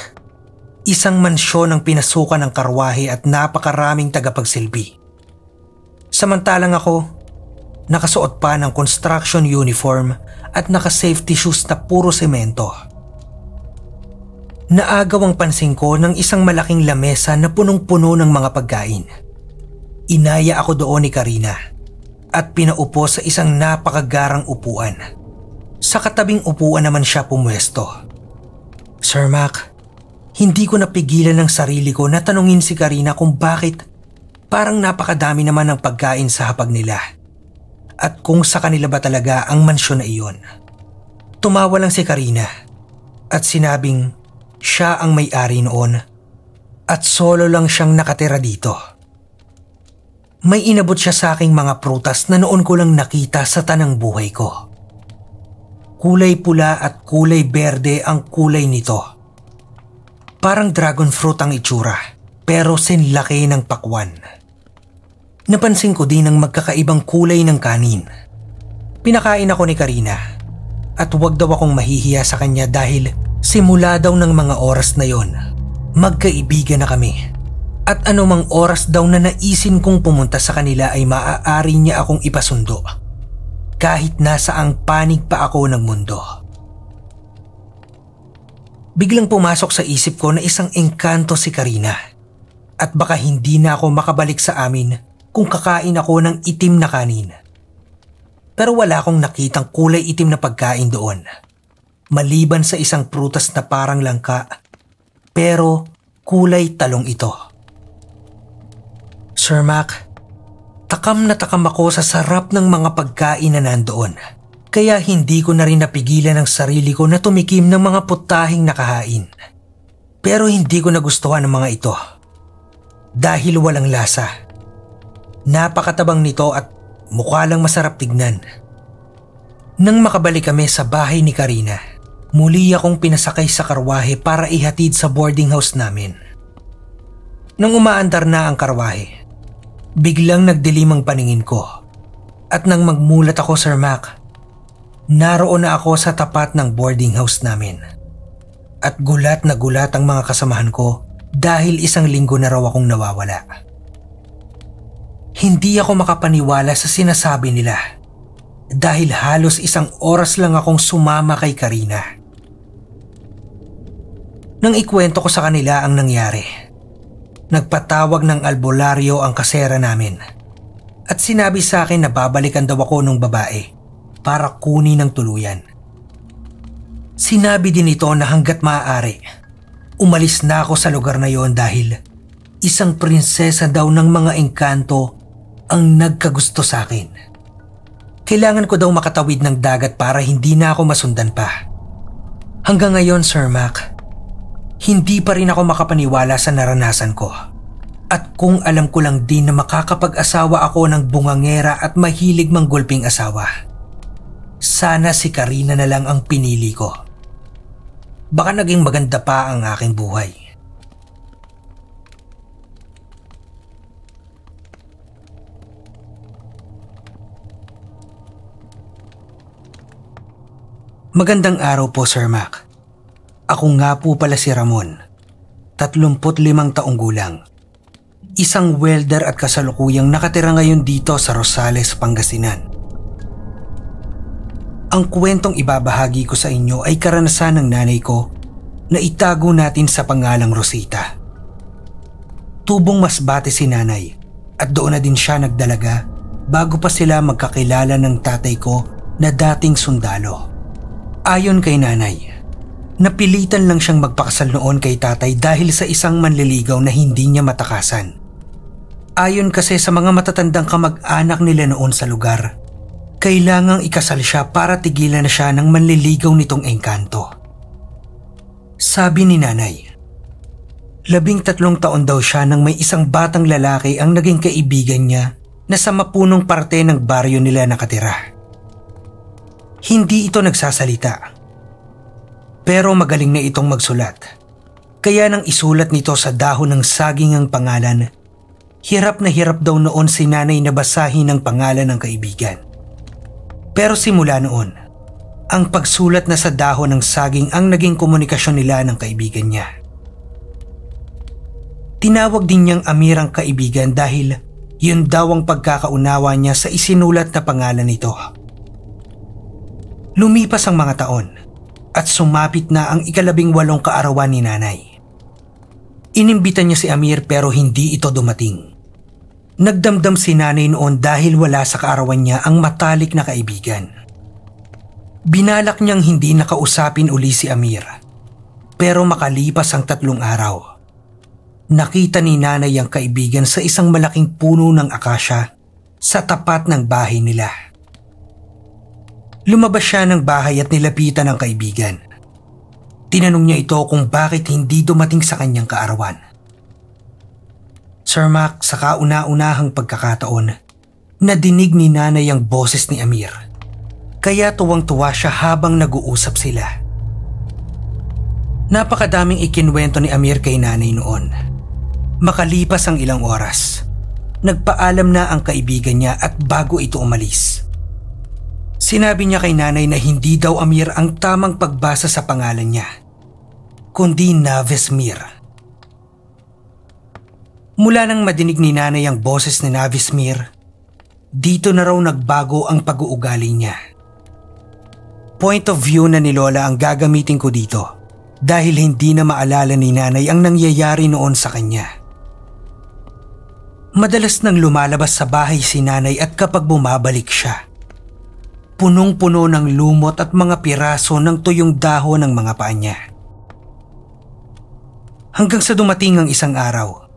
Isang mansyon ang pinasukan ng karwahe at napakaraming tagapagsilbi. Samantalang ako, nakasuot pa ng construction uniform at naka-safety shoes na puro semento. Naagaw ang pansin ko ng isang malaking lamesa na punong-puno ng mga pagkain. Inaya ako doon ni Karina at pinaupo sa isang napakagarang upuan. Sa katabing upuan naman siya pumwesto. Sir Mac, hindi ko napigilan ng sarili ko na tanungin si Karina kung bakit parang napakadami naman ng pagkain sa hapag nila at kung sa kanila ba talaga ang mansyon na iyon. Tumawa lang si Karina at sinabing siya ang may-ari noon at solo lang siyang nakatira dito. May inabot siya sa aking mga prutas na noon ko lang nakita sa tanang buhay ko. Kulay pula at kulay berde ang kulay nito. Parang dragon fruit ang itsura, pero sinlaki ng pakwan. Napansin ko din ang magkakaibang kulay ng kanin. Pinakain ako ni Karina at huwag daw akong mahihiya sa kanya dahil simula daw ng mga oras na yon, magkaibigan na kami. At anumang oras daw na naisin kong pumunta sa kanila ay maaari niya akong ipasundo, kahit nasa ang panig pa ako ng mundo. Biglang pumasok sa isip ko na isang engkanto si Karina at baka hindi na ako makabalik sa amin kung kakain ako ng itim na kanin. Pero wala akong nakitang kulay itim na pagkain doon, maliban sa isang prutas na parang langka pero kulay talong ito. Sir Mac, takam na takam ako sa sarap ng mga pagkain na nandoon. Kaya hindi ko na rin napigilan ang sarili ko na tumikim ng mga putahing nakahain. Pero hindi ko nagustuhan ang mga ito. Dahil walang lasa. Napakatabang nito at mukha lang masarap tignan. Nang makabalik kami sa bahay ni Karina, muli akong pinasakay sa karwahe para ihatid sa boarding house namin. Nang umaandar na ang karwahe, biglang nagdilim ang paningin ko. At nang magmulat ako, Sir Mac, naroon na ako sa tapat ng boarding house namin. At gulat na gulat ang mga kasamahan ko dahil isang linggo na raw akong nawawala. Hindi ako makapaniwala sa sinasabi nila dahil halos isang oras lang akong sumama kay Karina. Nang ikwento ko sa kanila ang nangyari, nagpatawag ng albularyo ang kasera namin at sinabi sa akin na babalikan daw ako ng babae para kunin ng tuluyan. Sinabi din ito na hanggat maaari, umalis na ako sa lugar na yon dahil isang prinsesa daw ng mga engkanto ang nagkagusto sa akin. Kailangan ko daw makatawid ng dagat para hindi na ako masundan pa. Hanggang ngayon, Sir Mac, hindi pa rin ako makapaniwala sa naranasan ko. At kung alam ko lang din na makakapag-asawa ako ng bungangera at mahilig manggulping asawa, sana si Karina na lang ang pinili ko. Baka naging maganda pa ang aking buhay. Magandang araw po, Sir Mac. Ako nga po pala si Ramon, tatlumpu't limang taong gulang. Isang welder at kasalukuyang nakatira ngayon dito sa Rosales, Pangasinan. Ang kwentong ibabahagi ko sa inyo ay karanasan ng nanay ko na itago natin sa pangalang Rosita. Tubong Masbate si nanay at doon na din siya nagdalaga bago pa sila magkakilala ng tatay ko na dating sundalo. Ayon kay nanay, napilitan lang siyang magpakasal noon kay tatay dahil sa isang manliligaw na hindi niya matakasan. Ayon kasi sa mga matatandang kamag-anak nila noon sa lugar, kailangang ikasal siya para tigilan na siya ng manliligaw nitong engkanto. Sabi ni nanay, labing tatlong taon daw siya nang may isang batang lalaki ang naging kaibigan niya na sa mapunong parte ng baryo nila nakatira. Hindi ito nagsasalita, pero magaling na itong magsulat. Kaya nang isulat nito sa dahon ng saging ang pangalan, hirap na hirap daw noon si nanay na basahin ang pangalan ng kaibigan. Pero simula noon, Ang pagsulat na sa dahon ng saging ang naging komunikasyon nila ng kaibigan niya. Tinawag din niyang Amir ang kaibigan dahil yun daw ang pagkakaunawa niya sa isinulat na pangalan nito. Lumipas ang mga taon at sumapit na ang ikalabing walong kaarawan ni nanay. Inimbitan niya si Amir pero hindi ito dumating. Nagdamdam si nanay noon dahil wala sa kaarawan niya ang matalik na kaibigan. Binalak niyang hindi nakausapin uli si Amir, pero makalipas ang tatlong araw, nakita ni nanay ang kaibigan sa isang malaking puno ng akasya sa tapat ng bahay nila. Lumabas siya ng bahay at nilapitan ang kaibigan. Tinanong niya ito kung bakit hindi dumating sa kanyang kaarawan. Sir Mac, sa kauna-unahang pagkakataon, nadinig ni nanay ang boses ni Amir. Kaya tuwang-tuwa siya habang nag-uusap sila. Napakadaming ikinwento ni Amir kay nanay noon. Makalipas ang ilang oras, nagpaalam na ang kaibigan niya at bago ito umalis. Sinabi niya kay nanay na hindi daw Amir ang tamang pagbasa sa pangalan niya, kundi Navismir. Mula nang madinig ni nanay ang boses ni Navismir, dito na raw nagbago ang pag-uugali niya. Point of view na ni Lola ang gagamitin ko dito dahil hindi na maalala ni nanay ang nangyayari noon sa kanya. Madalas nang lumalabas sa bahay si nanay at kapag bumabalik siya, punong-puno ng lumot at mga piraso ng tuyong dahon ng mga paa niya. Hanggang sa dumating ang isang araw,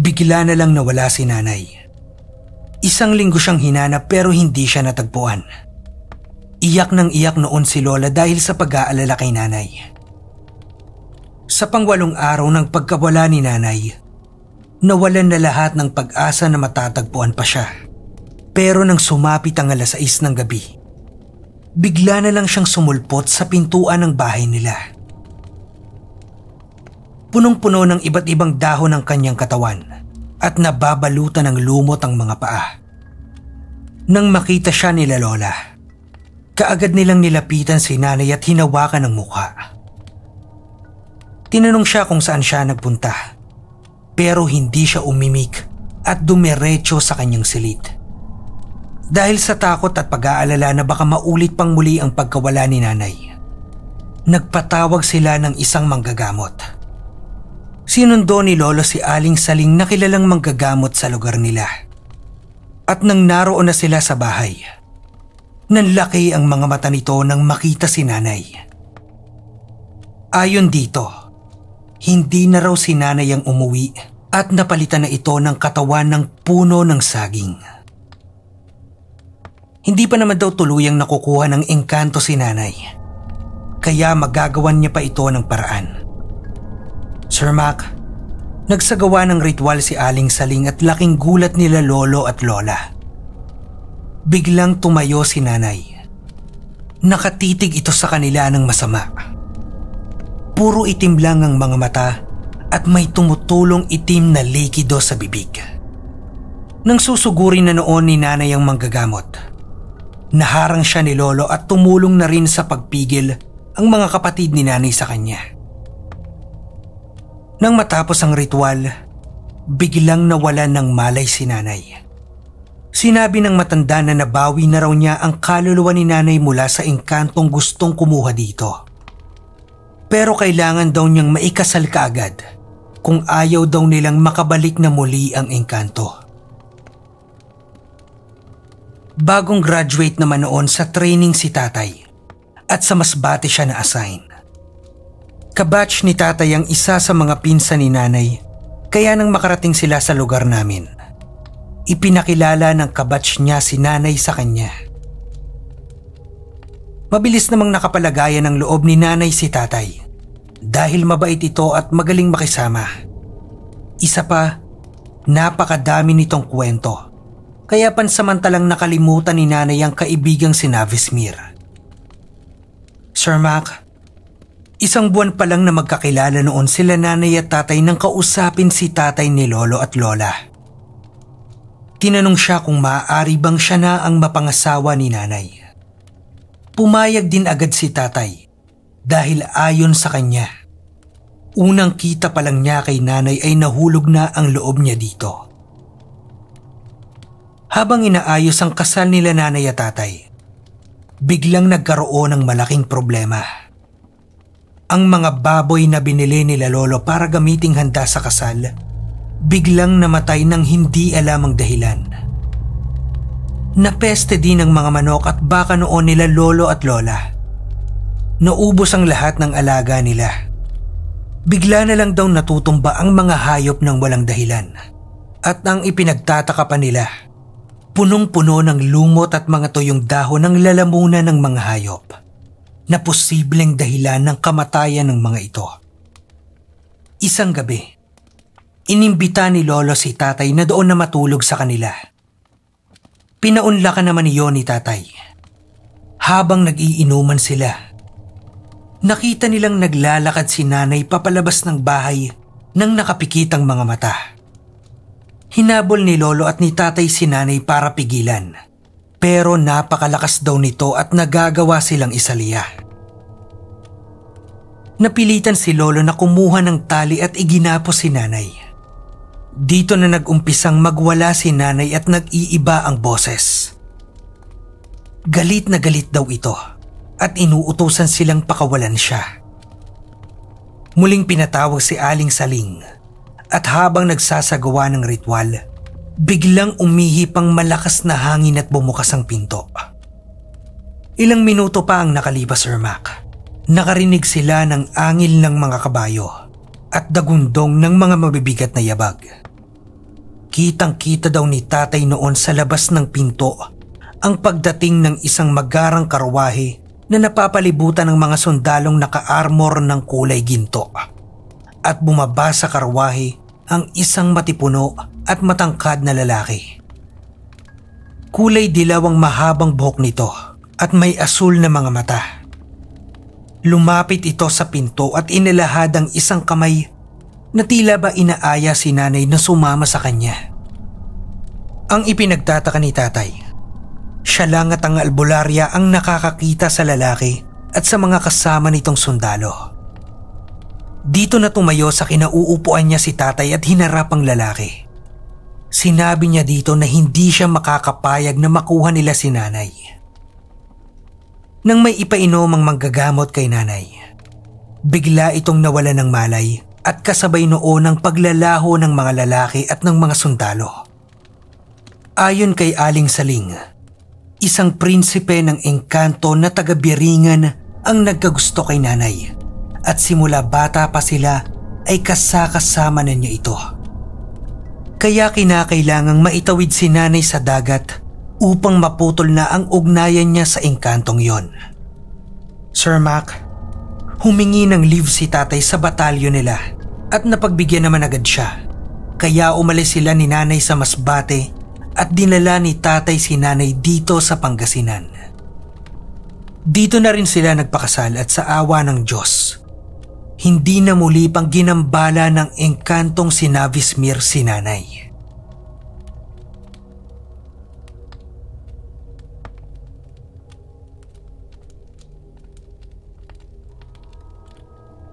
bigla na lang nawala si nanay. Isang linggo siyang hinanap pero hindi siya natagpuan. Iyak ng iyak noon si Lola dahil sa pag-aalala kay nanay. Sa pangwalong araw ng pagkawala ni nanay, nawalan na lahat ng pag-asa na matatagpuan pa siya. Pero nang sumapit ang alas sais ng gabi, bigla na lang siyang sumulpot sa pintuan ng bahay nila. Punong-puno ng iba't ibang dahon ng kanyang katawan at nababalutan ng lumot ang mga paa. Nang makita siya nila Lola, kaagad nilang nilapitan si nanay at hinawakan ng mukha. Tinanong siya kung saan siya nagpunta, pero hindi siya umimik at dumiretso sa kanyang silid. Dahil sa takot at pag-aalala na baka maulit pang muli ang pagkawala ni nanay, nagpatawag sila ng isang manggagamot. Sinundo ni Lolo si Aling Saling na kilalang manggagamot sa lugar nila. At nang naroon na sila sa bahay, nanlaki ang mga mata nito nang makita si nanay. Ayon dito, hindi na raw si nanay ang umuwi at napalitan na ito ng katawan ng puno ng saging. Hindi pa naman daw tuluyang nakukuha ng engkanto si nanay, kaya magagawan niya pa ito ng paraan. Sir Mac, nagsagawa ng ritual si Aling Saling at laking gulat nila Lolo at Lola. Biglang tumayo si nanay. Nakatitig ito sa kanila ng masama. Puro itim lang ang mga mata at may tumutulong itim na likido sa bibig. Nang susuguri na noon ni nanay ang manggagamot, naharang siya ni Lolo at tumulong na rin sa pagpigil ang mga kapatid ni nanay sa kanya. Nang matapos ang ritual, biglang nawalan ng malay si nanay. Sinabi ng matanda na nabawi na raw niya ang kaluluwa ni nanay mula sa engkantong gustong kumuha dito. Pero kailangan daw niyang maikasal kaagad kung ayaw daw nilang makabalik na muli ang engkanto. Bagong graduate naman noon sa training si tatay at sa Masbate siya na-assign. Kabatch ni tatay ang isa sa mga pinsan ni nanay kaya nang makarating sila sa lugar namin, ipinakilala ng kabatch niya si nanay sa kanya. Mabilis namang nakapalagayan ng loob ni nanay si tatay dahil mabait ito at magaling makisama. Isa pa, napakadami nitong kwento kaya pansamantalang nakalimutan ni nanay ang kaibigang si Navismir. Sir Mac, isang buwan pa lang na magkakilala noon sila nanay at tatay nang kausapin si tatay ni Lolo at Lola. Tinanong siya kung maaari bang siya na ang mapangasawa ni nanay. Pumayag din agad si tatay dahil ayon sa kanya, unang kita pa lang niya kay nanay ay nahulog na ang loob niya dito. Habang inaayos ang kasal nila nanay at tatay, biglang nagkaroon ng malaking problema. Ang mga baboy na binili nila lolo para gamiting handa sa kasal, biglang namatay ng hindi alam ang dahilan. Napeste din ang mga manok at baka noon nila lolo at lola. Naubos ang lahat ng alaga nila. Bigla na lang daw natutumba ang mga hayop ng walang dahilan. At ang ipinagtataka pa nila, punong-puno ng lumot at mga tuyong dahon ng lalamunan ng mga hayop na posibleng dahilan ng kamatayan ng mga ito. Isang gabi, inimbita ni lolo si tatay na doon na matulog sa kanila. Pinaunlakan naman niyo ni tatay. Habang nagiinuman sila, nakita nilang naglalakad si nanay papalabas ng bahay nang nakapikit ang mga mata. Hinabol ni lolo at ni tatay si nanay para pigilan, pero napakalakas daw nito at nagagawa silang isaliya. Napilitan si lolo na kumuha ng tali at iginapos si nanay. Dito na nag-umpisang magwala si nanay at nag-iiba ang boses. Galit na galit daw ito at inuutosan silang pakawalan siya. Muling pinatawag si Aling Saling at habang nagsasagawa ng ritual, biglang umihip ang malakas na hangin at bumukas ang pinto. Ilang minuto pa ang nakalipas, Sir Mac. Nakarinig sila ng angil ng mga kabayo at dagundong ng mga mabibigat na yabag. Kitang-kita daw ni tatay noon sa labas ng pinto ang pagdating ng isang magarang karwahe na napapalibutan ng mga sundalong naka-armor ng kulay ginto. At bumaba sa karwahe ang isang matipuno at matangkad na lalaki. Kulay dilaw ang mahabang buhok nito at may asul na mga mata. Lumapit ito sa pinto at inilahad ang isang kamay na tila ba inaaya si nanay na sumama sa kanya. Ang ipinagtataka ni tatay, siya lang at ang albularya ang nakakakita sa lalaki at sa mga kasama nitong sundalo. Dito na tumayo sa kinauupuan niya si tatay at hinarap ang lalaki. Sinabi niya dito na hindi siya makakapayag na makuha nila si nanay. Nang may ipainom ang manggagamot kay nanay, bigla itong nawala ng malay at kasabay noon ang paglalaho ng mga lalaki at ng mga sundalo. Ayon kay Aling Saling, isang prinsipe ng engkanto na taga Biringan ang nagkagusto kay nanay at simula bata pa sila ay kasakasama na niya ito. Kaya kinakailangang maitawid si nanay sa dagat upang maputol na ang ugnayan niya sa engkantong yon. Sir Mac, humingi ng leave si tatay sa batalyon nila at napagbigyan naman agad siya. Kaya umalis sila ni nanay sa Masbate at dinala ni tatay si nanay dito sa Pangasinan. Dito na rin sila nagpakasal at sa awa ng Diyos, hindi na muli pang ginambala ng engkantong sinavismir si nanay.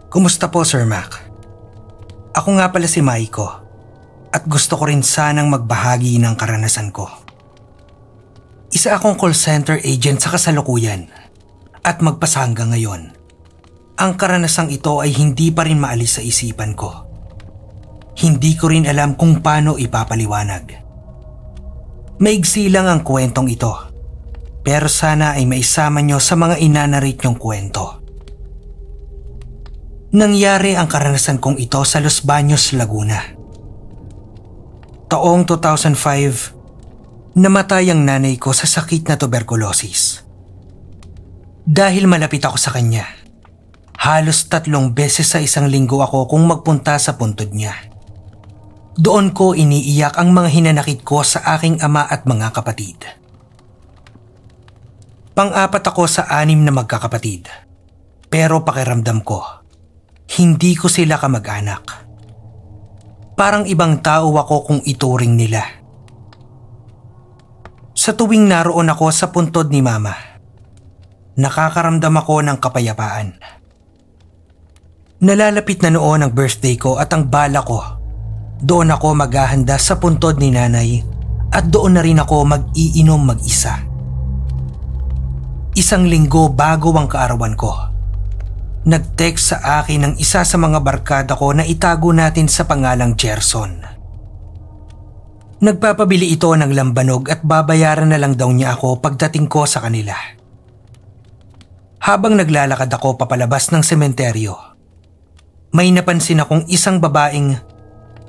Kumusta po, Sir Mac? Ako nga pala si Maiko at gusto ko rin sanang magbahagi ng karanasan ko. Isa akong call center agent sa kasalukuyan at magpasangga ngayon. Ang karanasang ito ay hindi pa rin maalis sa isipan ko. Hindi ko rin alam kung paano ipapaliwanag. Maigsi lang ang kwentong ito, pero sana ay maisama nyo sa mga inanarate nyong kwento. Nangyari ang karanasan kong ito sa Los Baños, Laguna. Taong two thousand five, namatay ang nanay ko sa sakit na tuberculosis. Dahil malapit ako sa kanya, halos tatlong beses sa isang linggo ako kung magpunta sa puntod niya. Doon ko iniiyak ang mga hinanakit ko sa aking ama at mga kapatid. Pang-apat ako sa anim na magkakapatid, pero pakiramdam ko, hindi ko sila kamag-anak. Parang ibang tao ako kung ituring nila. Sa tuwing naroon ako sa puntod ni Mama, nakakaramdam ako ng kapayapaan. Nalalapit na noon ang birthday ko at ang bala ko. Doon ako maghahanda sa puntod ni nanay at doon na rin ako mag-iinom mag-isa. Isang linggo bago ang kaarawan ko, nag-text sa akin ng isa sa mga barkada ko na itago natin sa pangalang Gerson. Nagpapabili ito ng lambanog at babayaran na lang daw niya ako pagdating ko sa kanila. Habang naglalakad ako papalabas ng sementeryo, may napansin akong isang babaeng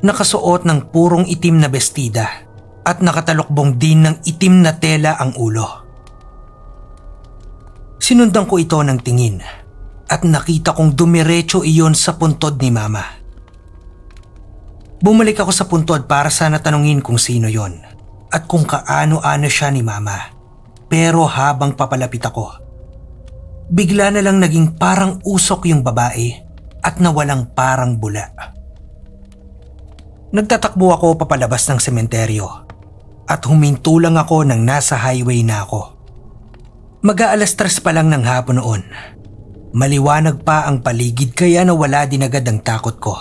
nakasuot ng purong itim na bestida at nakatalukbong din ng itim na tela ang ulo. Sinundan ko ito ng tingin at nakita kong dumiretso iyon sa puntod ni Mama. Bumalik ako sa puntod para sana tanungin kung sino yon at kung kaano-ano siya ni Mama. Pero habang papalapit ako, bigla na lang naging parang usok yung babae at nawalang parang bula. Nagtatakbo ako papalabas ng sementeryo at huminto lang ako nang nasa highway na ako. Mag-aalas tres pa lang ng hapon noon. Maliwanag pa ang paligid kaya nawala din agad ang takot ko.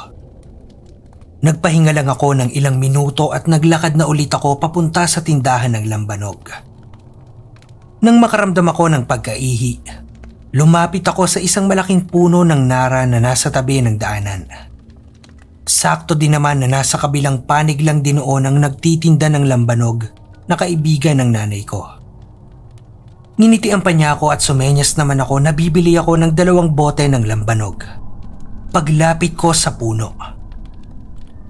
Nagpahinga lang ako ng ilang minuto at naglakad na ulit ako papunta sa tindahan ng lambanog. Nang makaramdam ako ng pagkaihi, lumapit ako sa isang malaking puno ng nara na nasa tabi ng daanan. Sakto din naman na nasa kabilang panig lang din noon ang nagtitinda ng lambanog na kaibigan ng nanay ko. Ninitian pa niya ako at sumenyas naman ako na bibili ako ng dalawang bote ng lambanog. Paglapit ko sa puno,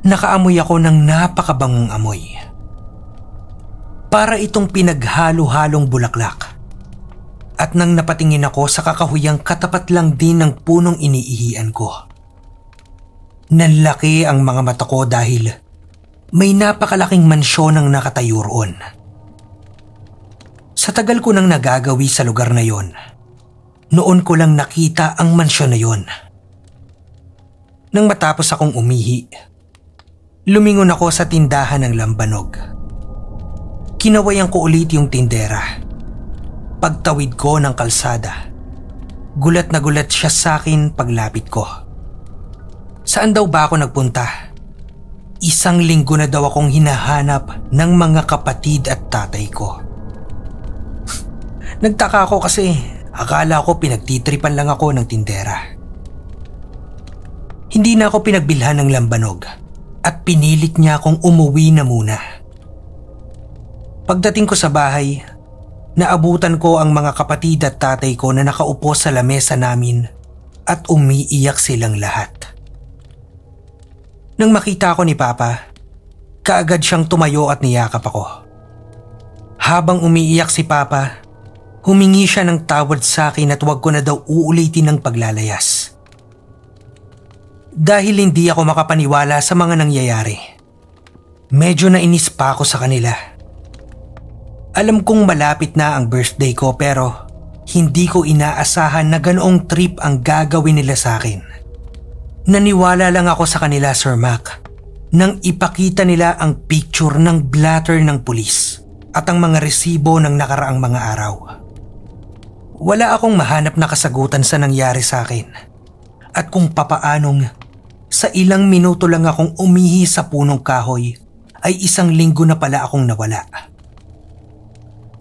nakaamoy ako ng napakabangong amoy. Para itong pinaghalo-halong bulaklak. At nang napatingin ako sa kakahuyang katapat lang din ng punong iniihian ko, nanlaki ang mga mata ko dahil may napakalaking mansyon ang nakatayo roon. Sa tagal ko nang nagagawi sa lugar na yon, noon ko lang nakita ang mansyon na yon. Nang matapos akong umihi, lumingon ako sa tindahan ng lambanog. Kinawayan ko ulit yung tindera. Pagtawid ko ng kalsada, gulat na gulat siya sa akin paglapit ko. Saan daw ba ako nagpunta? Isang linggo na daw akong hinahanap ng mga kapatid at tatay ko. Nagtaka ako kasi akala ko pinagtitripan lang ako ng tindera. Hindi na ako pinagbilhan ng lambanog at pinilit niya akong umuwi na muna. Pagdating ko sa bahay, naabutan ko ang mga kapatid at tatay ko na nakaupo sa lamesa namin at umiiyak silang lahat. Nang makita ko ni Papa, kaagad siyang tumayo at niyakap ako. Habang umiiyak si Papa, humingi siya ng tawad sa akin at huwag ko na daw uulitin ang paglalayas. Dahil hindi ako makapaniwala sa mga nangyayari, medyo nainis pa ako sa kanila. Alam kong malapit na ang birthday ko pero hindi ko inaasahan na ganoong trip ang gagawin nila sa akin. Naniwala lang ako sa kanila, Sir Mac, nang ipakita nila ang picture ng blatter ng pulis at ang mga resibo ng nakaraang mga araw. Wala akong mahanap na kasagutan sa nangyari sa akin at kung papaanong sa ilang minuto lang akong umihi sa punong kahoy ay isang linggo na pala akong nawala.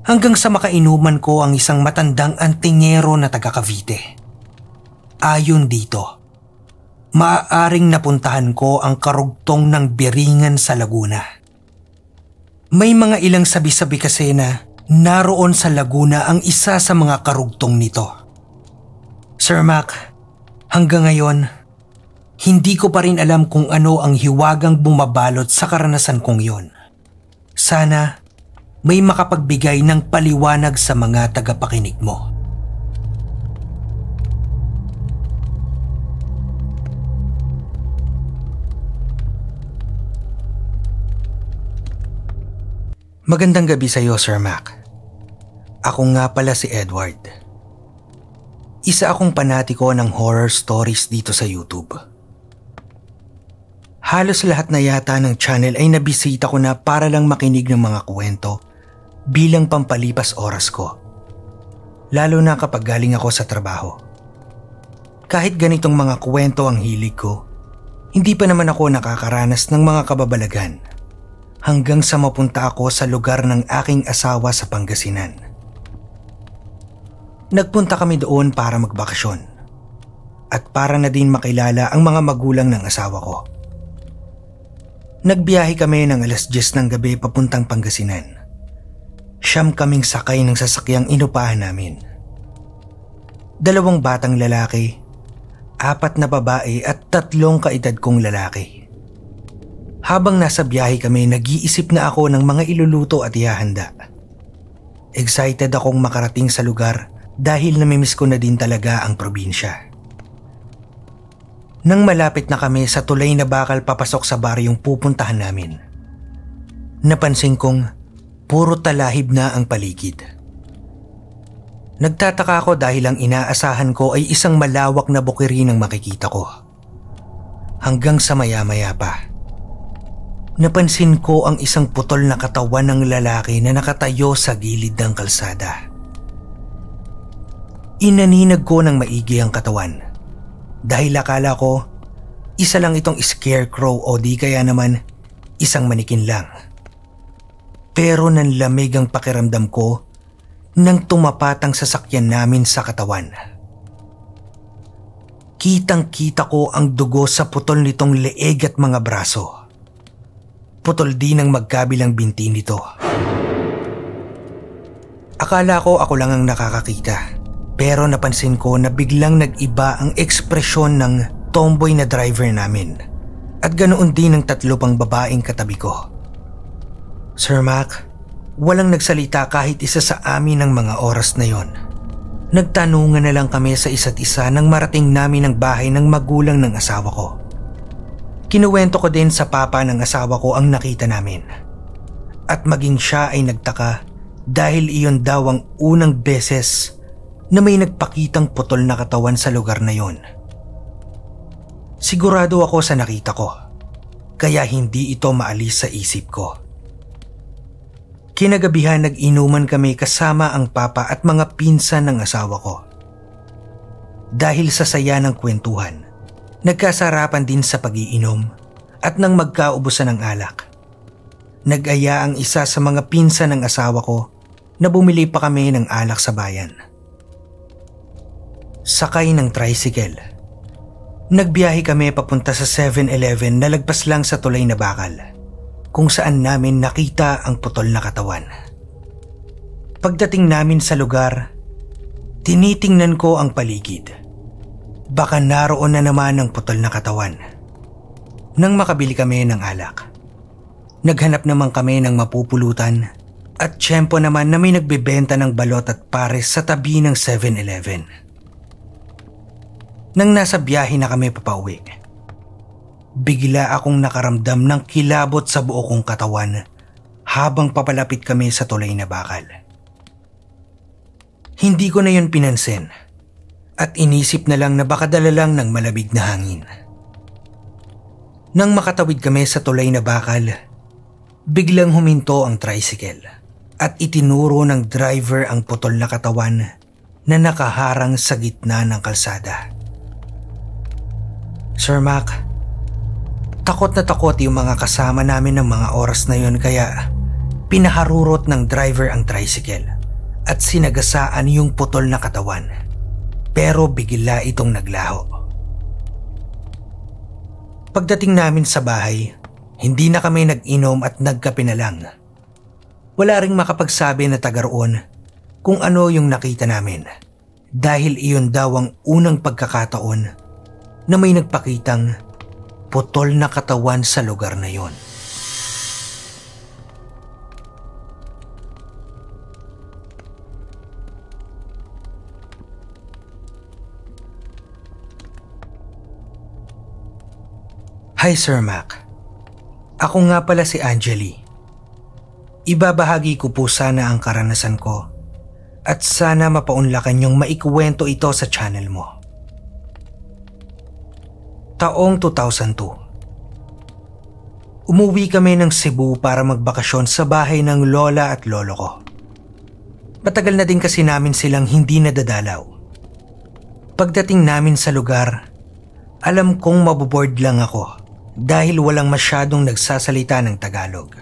Hanggang sa makainuman ko ang isang matandang antingero na taga Cavite. Ayon dito, maaaring napuntahan ko ang karugtong ng Biringan sa Laguna. May mga ilang sabi-sabi kasi na naroon sa Laguna ang isa sa mga karugtong nito. Sir Mac, hanggang ngayon, hindi ko pa rin alam kung ano ang hiwagang bumabalot sa karanasan kong yon. Sana may makapagbigay ng paliwanag sa mga tagapakinig mo. Magandang gabi sa iyo, Sir Mac. Ako nga pala si Edward. Isa akong panatiko ng horror stories dito sa YouTube. Halos lahat na yata ng channel ay nabisita ko na para lang makinig ng mga kwento bilang pampalipas oras ko. lalo na kapag galing ako sa trabaho. Kahit ganitong mga kwento ang hilig ko, hindi pa naman ako nakakaranas ng mga kababalagan hanggang sa mapunta ako sa lugar ng aking asawa sa Pangasinan. Nagpunta kami doon para magbakasyon at para na din makilala ang mga magulang ng asawa ko. Nagbiyahe kami ng alas diyes ng gabi papuntang Pangasinan. Siyam kaming sakay ng sasakyang inupahan namin. Dalawang batang lalaki, apat na babae at tatlong kaedad kong lalaki. Habang nasa biyahe kami, nag-iisip na ako ng mga iluluto at ihahanda. Excited akong makarating sa lugar dahil namimiss ko na din talaga ang probinsya. Nang malapit na kami sa tulay na bakal papasok sa baryong pupuntahan namin, napansin kong puro talahib na ang paligid. Nagtataka ako dahil ang inaasahan ko ay isang malawak na bukirin ang makikita ko. Hanggang sa maya-maya pa, napansin ko ang isang putol na katawan ng lalaki na nakatayo sa gilid ng kalsada. Inaninag ko ng maigi ang katawan dahil akala ko isa lang itong scarecrow o di kaya naman isang manikin lang. Pero nanlamig ang pakiramdam ko nang tumapat ang sasakyan namin sa katawan. Kitang-kita ko ang dugo sa putol nitong leeg at mga braso. Putol din ang magkabilang binti nito. Akala ko ako lang ang nakakakita. Pero napansin ko na biglang nag-iba ang ekspresyon ng tomboy na driver namin at ganoon din ng tatlo pang babaeng katabi ko. Sir Mac, walang nagsalita kahit isa sa amin ng mga oras na yon. Nagtanungan na lang kami sa isa't isa nang marating namin ang bahay ng magulang ng asawa ko. Kinuwento ko din sa papa ng asawa ko ang nakita namin. At maging siya ay nagtaka dahil iyon daw ang unang beses na may nagpakitang putol na katawan sa lugar na yon. Sigurado ako sa nakita ko, kaya hindi ito maalis sa isip ko. Kinagabihan nag-inuman kami kasama ang papa at mga pinsan ng asawa ko. Dahil sa saya ng kwentuhan, nagkasarapan din sa pag-iinom at nang magkaubusan ng alak. Nag-aya ang isa sa mga pinsan ng asawa ko na bumili pa kami ng alak sa bayan. Sakay ng tricycle, nagbiyahe kami papunta sa seven eleven na lagpas lang sa tulay na bakal kung saan namin nakita ang putol na katawan. Pagdating namin sa lugar, tinitingnan ko ang paligid. Baka naroon na naman ang putol na katawan. Nang makabili kami ng alak, naghanap naman kami ng mapupulutan at tiyempo naman na may nagbebenta ng balot at pares sa tabi ng seven eleven. Nang nasa biyahe na kami papauwi, bigla akong nakaramdam ng kilabot sa buo kong katawan habang papalapit kami sa tulay na bakal. Hindi ko na yun pinansin at inisip na lang na baka dala lang ng malamig na hangin. Nang makatawid kami sa tulay na bakal, biglang huminto ang tricycle at itinuro ng driver ang putol na katawan na nakaharang sa gitna ng kalsada. Sir Mac, takot na takot yung mga kasama namin ng mga oras na yun kaya pinaharurot ng driver ang tricycle at sinagasaan yung putol na katawan. Pero bigla itong naglaho. Pagdating namin sa bahay, hindi na kami nag-inom at nagkape na lang. Wala ring makapagsabi na taga roon kung ano yung nakita namin dahil iyon daw ang unang pagkakataon na may nagpakitang putol na katawan sa lugar na yon. Hi Sir Mac, ako nga pala si Angeli. Ibabahagi ko po sana ang karanasan ko at sana mapaunlakan yung maikuwento ito sa channel mo. Taong two thousand two, umuwi kami ng Cebu para magbakasyon sa bahay ng lola at lolo ko. Matagal na din kasi namin silang hindi nadadalaw. Pagdating namin sa lugar, alam kong maboboard lang ako dahil walang masyadong nagsasalita ng Tagalog.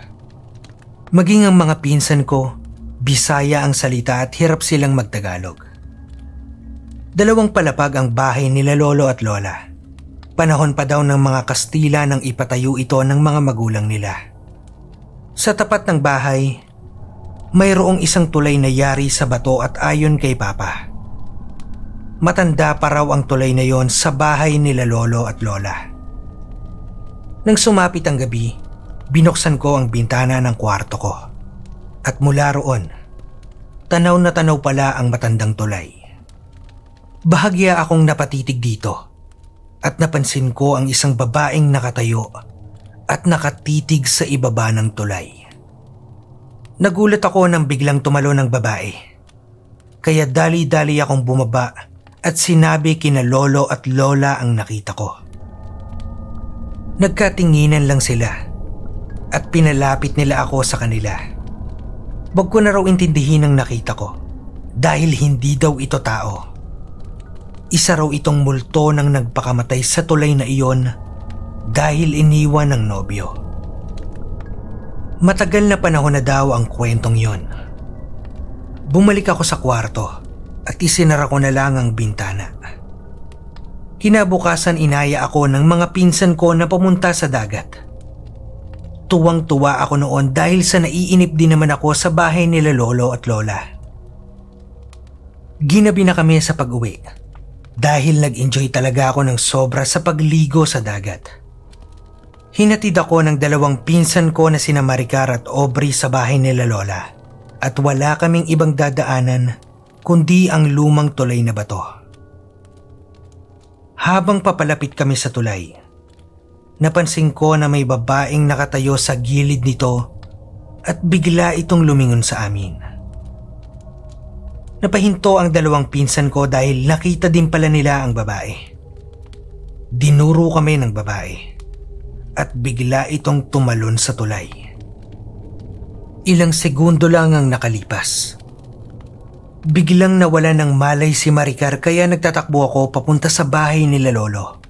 Maging ang mga pinsan ko, Bisaya ang salita at hirap silang magtagalog. Dalawang palapag ang bahay nila lolo at lola. Panahon pa daw ng mga Kastila nang ipatayo ito ng mga magulang nila. Sa tapat ng bahay, mayroong isang tulay na yari sa bato at ayon kay Papa, matanda pa raw ang tulay na yon sa bahay nila lolo at lola. Nang sumapit ang gabi, binuksan ko ang bintana ng kwarto ko. At mula roon, tanaw na tanaw pala ang matandang tulay. Bahagya akong napatitig dito. At napansin ko ang isang babaeng nakatayo at nakatitig sa ibaba ng tulay. Nagulat ako nang biglang tumalon ang babae. Kaya dali-dali akong bumaba at sinabi kina lolo at lola ang nakita ko. Nagkatinginan lang sila at pinalapit nila ako sa kanila. Wag ko na raw intindihin ang nakita ko dahil hindi daw ito tao. Isa raw itong multo ng nagpakamatay sa tulay na iyon dahil iniwan ng nobyo. Matagal na panahon na daw ang kwentong yon. Bumalik ako sa kwarto at isinara ko na lang ang bintana. Kinabukasan inaya ako ng mga pinsan ko na pumunta sa dagat. Tuwang-tuwa ako noon dahil sa naiinip din naman ako sa bahay nila lolo at lola. Ginabi na kami sa pag-uwi. Dahil nag-enjoy talaga ako ng sobra sa pagligo sa dagat. Hinatid ako ng dalawang pinsan ko na sina Maricar at Aubrey sa bahay nila lola at wala kaming ibang dadaanan kundi ang lumang tulay na bato. Habang papalapit kami sa tulay, napansin ko na may babaeng nakatayo sa gilid nito at bigla itong lumingon sa amin. Napahinto ang dalawang pinsan ko dahil nakita din pala nila ang babae. Dinuro kami ng babae at bigla itong tumalon sa tulay. Ilang segundo lang ang nakalipas. Biglang nawala ng malay si Maricar kaya nagtatakbo ako papunta sa bahay nila lolo.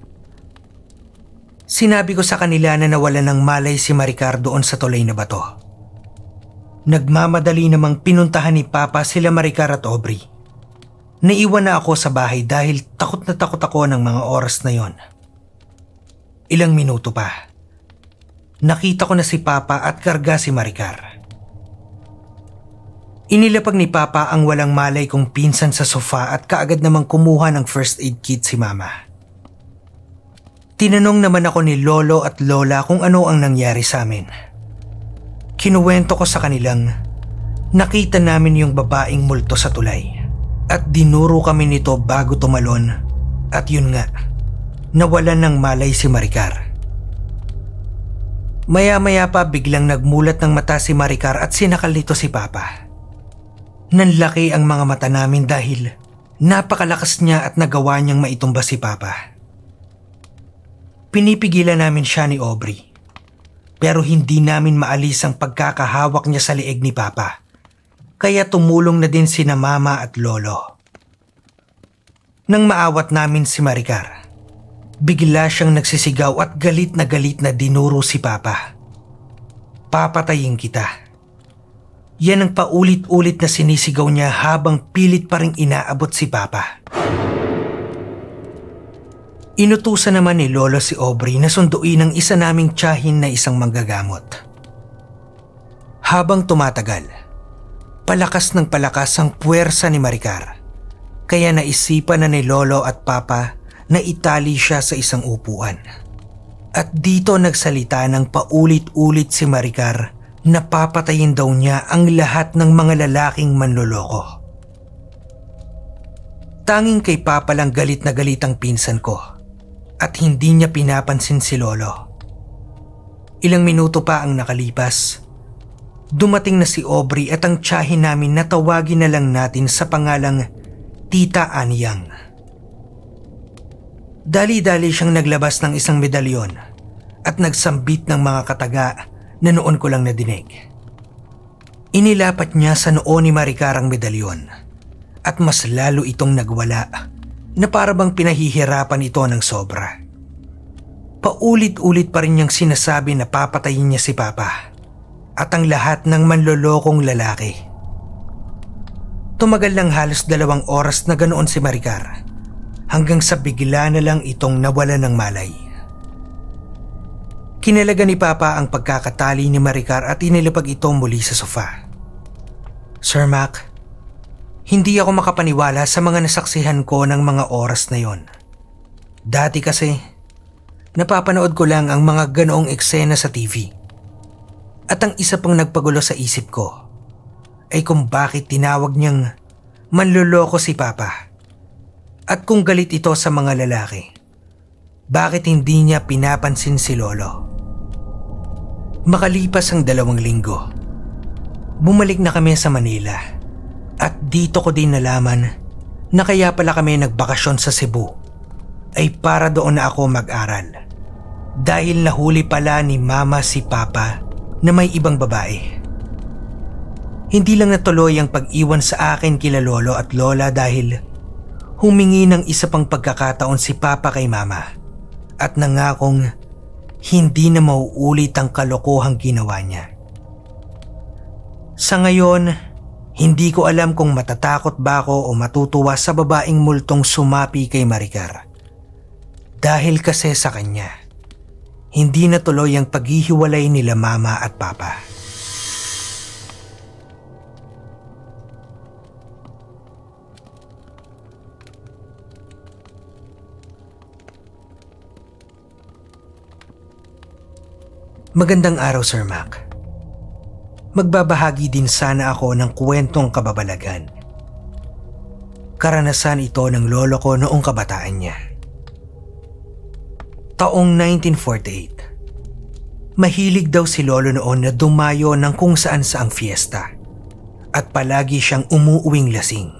Sinabi ko sa kanila na nawala ng malay si Maricar doon sa tulay na bato. Nagmamadali namang pinuntahan ni Papa sila Maricar at Aubrey. Naiwan na ako sa bahay dahil takot na takot ako ng mga oras na yon. Ilang minuto pa. Nakita ko na si Papa at karga si Maricar. Inilapag ni Papa ang walang malay kong pinsan sa sofa at kaagad namang kumuha ng first aid kit si Mama. Tinanong naman ako ni Lolo at Lola kung ano ang nangyari sa amin. Kinuwento ko sa kanilang nakita namin yung babaeng multo sa tulay at dinuro kami nito bago tumalon at yun nga, nawalan ng malay si Maricar. Maya-maya pa biglang nagmulat ng mata si Maricar at sinakal nito si Papa. Nanlaki ang mga mata namin dahil napakalakas niya at nagawa niyang maitumba si Papa. Pinipigilan namin siya ni Aubrey. Pero hindi namin maalis ang pagkakahawak niya sa leeg ni Papa. Kaya tumulong na din sina Mama at Lolo. Nang maawat namin si Maricar, bigla siyang nagsisigaw at galit na galit na dinuro si Papa. Papatayin kita. Yan ang paulit-ulit na sinisigaw niya habang pilit pa ring inaabot si Papa. Inutusan naman ni Lolo si Aubrey na sunduin ang isa naming tiyahin na isang manggagamot. Habang tumatagal, palakas ng palakas ang puwersa ni Maricar. Kaya naisipan na ni Lolo at Papa na itali siya sa isang upuan. At dito nagsalita ng paulit-ulit si Maricar na papatayin daw niya ang lahat ng mga lalaking manloloko. Tanging kay Papa lang galit na galit ang pinsan ko. At hindi niya pinapansin si Lolo. Ilang minuto pa ang nakalipas. Dumating na si Aubrey at ang tiyahin namin na tawagin na lang natin sa pangalang Tita Anyang. Dali-dali siyang naglabas ng isang medalyon at nagsambit ng mga kataga na noon ko lang nadinig. Inilapat niya sa noo ni Maricar ang medalyon at mas lalo itong nagwala na parabang pinahihirapan ito ng sobra. Paulit-ulit pa rin niyang sinasabi na papatayin niya si Papa at ang lahat ng manlolokong lalaki. Tumagal lang halos dalawang oras na ganoon si Maricar hanggang sa bigla na lang itong nawala ng malay. Kinalaga ni Papa ang pagkakatali ni Maricar at inilapag ito muli sa sofa. "Sir Mac, hindi ako makapaniwala sa mga nasaksihan ko ng mga oras na yon. Dati kasi, napapanood ko lang ang mga ganoong eksena sa T V. At ang isa pang nagpagulo sa isip ko ay kung bakit tinawag niyang manloloko si Papa at kung galit ito sa mga lalaki, bakit hindi niya pinapansin si Lolo." Makalipas ang dalawang linggo, bumalik na kami sa Manila at dito ko din nalaman na kaya pala kami nagbakasyon sa Cebu ay para doon na ako mag-aral dahil nahuli pala ni Mama si Papa na may ibang babae. Hindi lang natuloy ang pag-iwan sa akin kila Lolo at Lola dahil humingi ng isa pang pagkakataon si Papa kay Mama at nangakong hindi na mauulit ang kalokohang ginawa niya. Sa ngayon, hindi ko alam kung matatakot ba ako o matutuwa sa babaeng multong sumapi kay Maricar. Dahil kasi sa kanya, hindi natuloy ang paghihiwalay nila Mama at Papa. Magandang araw, Sir Mac. Magbabahagi din sana ako ng kwentong kababalagan. Karanasan ito ng lolo ko noong kabataan niya. Taong nineteen forty-eight, mahilig daw si Lolo noon na dumayo ng kung saan saang fiesta at palagi siyang umuuwing lasing.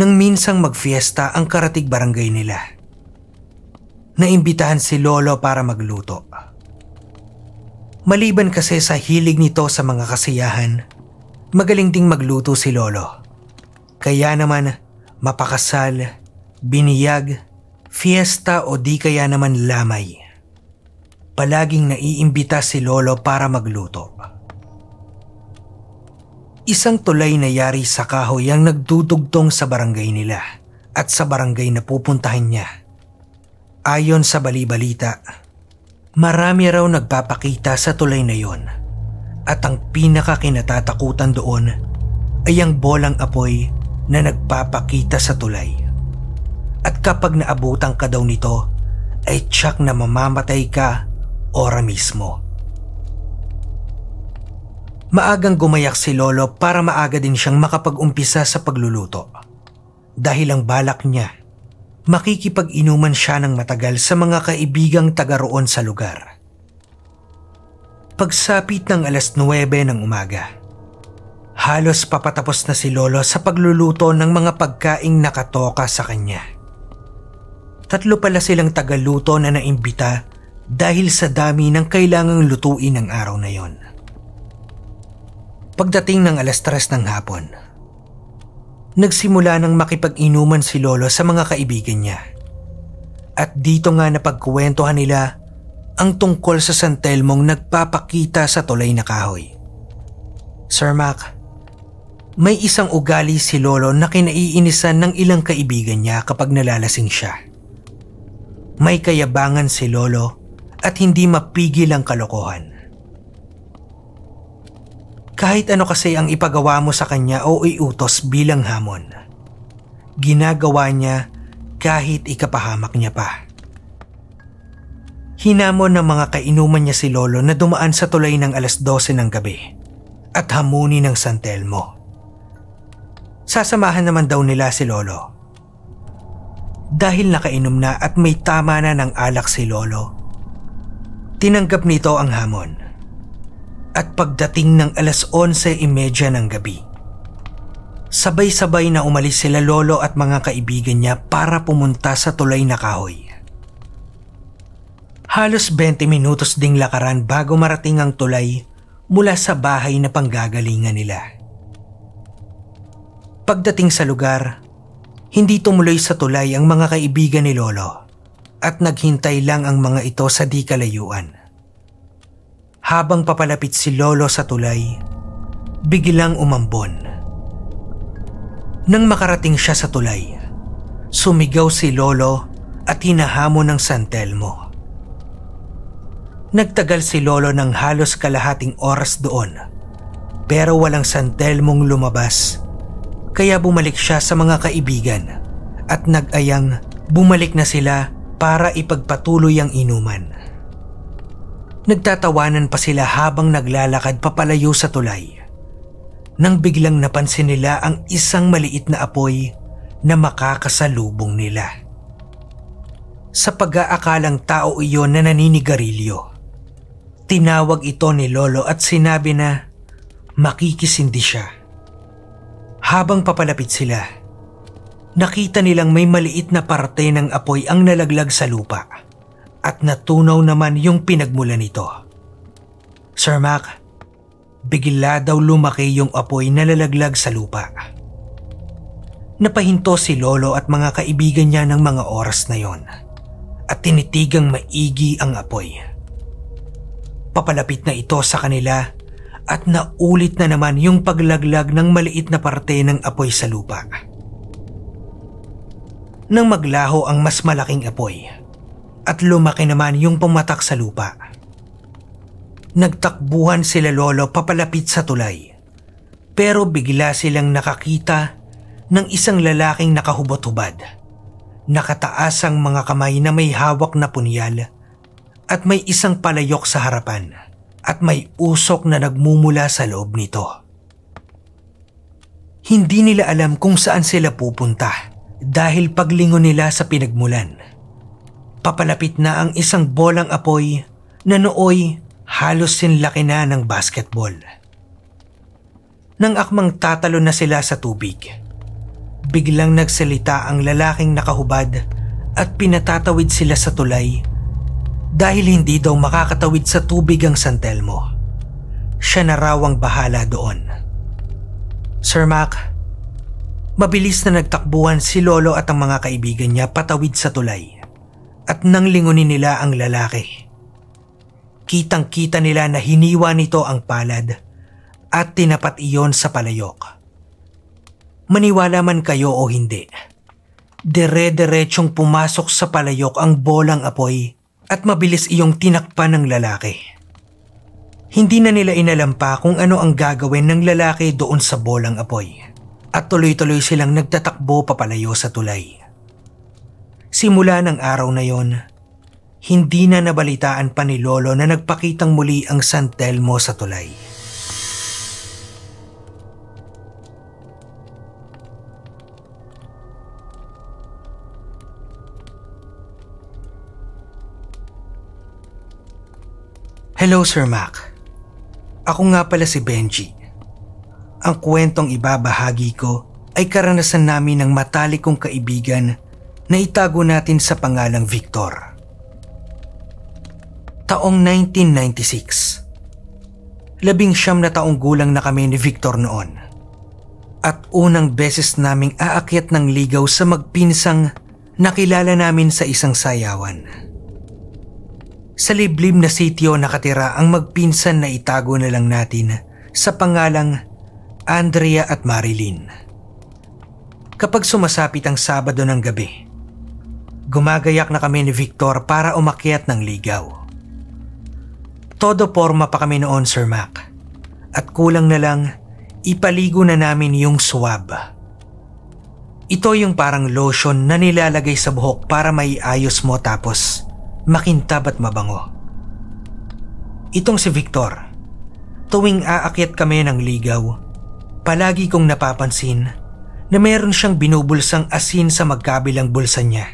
Nang minsang magfiesta ang karatig barangay nila, naimbitahan si Lolo para magluto. Maliban kasi sa hilig nito sa mga kasiyahan, magaling ding magluto si Lolo. Kaya naman mapakasal, biniyag, fiesta o di kaya naman lamay, palaging naiimbita si Lolo para magluto. Isang tulay na yari sa kahoy ang nagdudugtong sa barangay nila at sa barangay na pupuntahan niya. Ayon sa balibalita, marami raw nagpapakita sa tulay na yon at ang pinakakinatatakutan doon ay ang bolang apoy na nagpapakita sa tulay. At kapag naabutan ka daw nito ay tiyak na mamamatay ka ora mismo. Maagang gumayak si Lolo para maaga din siyang makapag-umpisa sa pagluluto dahil ang balak niya makikipag-inuman siya ng matagal sa mga kaibigang taga roon sa lugar. Pagsapit ng alas nuwebe ng umaga, halos papatapos na si Lolo sa pagluluto ng mga pagkaing nakatoka sa kanya. Tatlo pala silang tagaluto na naimbita dahil sa dami ng kailangang lutuin ng araw na yon. Pagdating ng alas tres ng hapon, nagsimula nang makipag-inuman si Lolo sa mga kaibigan niya. At dito nga napagkuwentuhan nila ang tungkol sa San Telmong nagpapakita sa tulay na kahoy. "Sir Mac, may isang ugali si Lolo na kinaiinisan ng ilang kaibigan niya kapag nalalasing siya. May kayabangan si Lolo at hindi mapigil ang kalokohan. Kahit ano kasi ang ipagawa mo sa kanya o iutos bilang hamon, ginagawa niya kahit ikapahamak niya pa." Hinamon ng mga kainuman niya si Lolo na dumaan sa tulay ng alas dose ng gabi at hamunin ng San Telmo. Sasamahan naman daw nila si Lolo. Dahil nakainom na at may tama na ng alak si Lolo, tinanggap nito ang hamon. At pagdating ng alas onse trenta ng gabi, sabay-sabay na umalis sila Lolo at mga kaibigan niya para pumunta sa tulay na kahoy. Halos dalawampu't minutos ding lakaran bago marating ang tulay mula sa bahay na panggagalingan nila. Pagdating sa lugar, hindi tumuloy sa tulay ang mga kaibigan ni Lolo at naghintay lang ang mga ito sa di kalayuan. Habang papalapit si Lolo sa tulay, biglang umambon. Nang makarating siya sa tulay, sumigaw si Lolo at hinahamon ng San Telmo. Nagtagal si Lolo ng halos kalahating oras doon, pero walang San Telmong lumabas. Kaya bumalik siya sa mga kaibigan at nag-ayang bumalik na sila para ipagpatuloy ang inuman. Nagtatawanan pa sila habang naglalakad papalayo sa tulay nang biglang napansin nila ang isang maliit na apoy na makakasalubong nila. Sa pag-aakalang tao iyon na naninigarilyo, tinawag ito ni Lolo at sinabi na makikisindi siya. Habang papalapit sila, nakita nilang may maliit na parte ng apoy ang nalaglag sa lupa at natunaw naman yung pinagmulan nito. Sir Mac, bigla daw lumaki yung apoy na nalaglag sa lupa. Napahinto si Lolo at mga kaibigan niya ng mga oras na yon at tinitigang maigi ang apoy. Papalapit na ito sa kanila at naulit na naman yung paglaglag ng maliit na parte ng apoy sa lupa. Nang maglaho ang mas malaking apoy at lumaki naman yung pumatak sa lupa, nagtakbuhan sila Lolo papalapit sa tulay, pero bigla silang nakakita ng isang lalaking nakahubot-hubad, nakataas ang mga kamay na may hawak na punyal at may isang palayok sa harapan at may usok na nagmumula sa loob nito. Hindi nila alam kung saan sila pupunta dahil paglingon nila sa pinagmulan. Papalapit na ang isang bolang apoy na nooy halos sinlaki na ng basketball. Nang akmang tatalo na sila sa tubig, biglang nagsalita ang lalaking nakahubad at pinatatawid sila sa tulay dahil hindi daw makakatawid sa tubig ang San Telmo. Siya na raw ang bahala doon. Sir Mac, mabilis na nagtakbuhan si Lolo at ang mga kaibigan niya patawid sa tulay at nang lingunin nila ang lalaki, kitang-kita nila na hiniwa nito ang palad at tinapat iyon sa palayok. Maniwala man kayo o hindi, dire-diretsyong pumasok sa palayok ang bolang apoy at mabilis iyong tinakpan ng lalaki. Hindi na nila inalam pa kung ano ang gagawin ng lalaki doon sa bolang apoy at tuloy-tuloy silang nagtatakbo papalayo sa tulay. Simula ng araw na yon, hindi na nabalitaan pa ni Lolo na nagpakitang muli ang San Telmo sa tulay. Hello Sir Mac, ako nga pala si Benji. Ang kwentong ibabahagi ko ay karanasan namin ng matalikong kaibigan na itago natin sa pangalang Victor. Taong nineteen ninety-six, labing siyam na taong gulang na kami ni Victor noon at unang beses naming aakyat ng ligaw sa magpinsang nakilala namin sa isang sayawan. Sa liblib na sitio nakatira ang magpinsan na itago na lang natin sa pangalang Andrea at Marilyn. Kapag sumasapit ang Sabado ng gabi, gumagayak na kami ni Victor para umakyat ng ligaw. Todo porma pa kami noon Sir Mac at kulang na lang ipaligo na namin yung swab. Ito yung parang lotion na nilalagay sa buhok para maiayos mo tapos makintab at mabango. Itong si Victor, tuwing aakyat kami ng ligaw, palagi kong napapansin na meron siyang binubulsang asin sa magkabilang bulsa niya.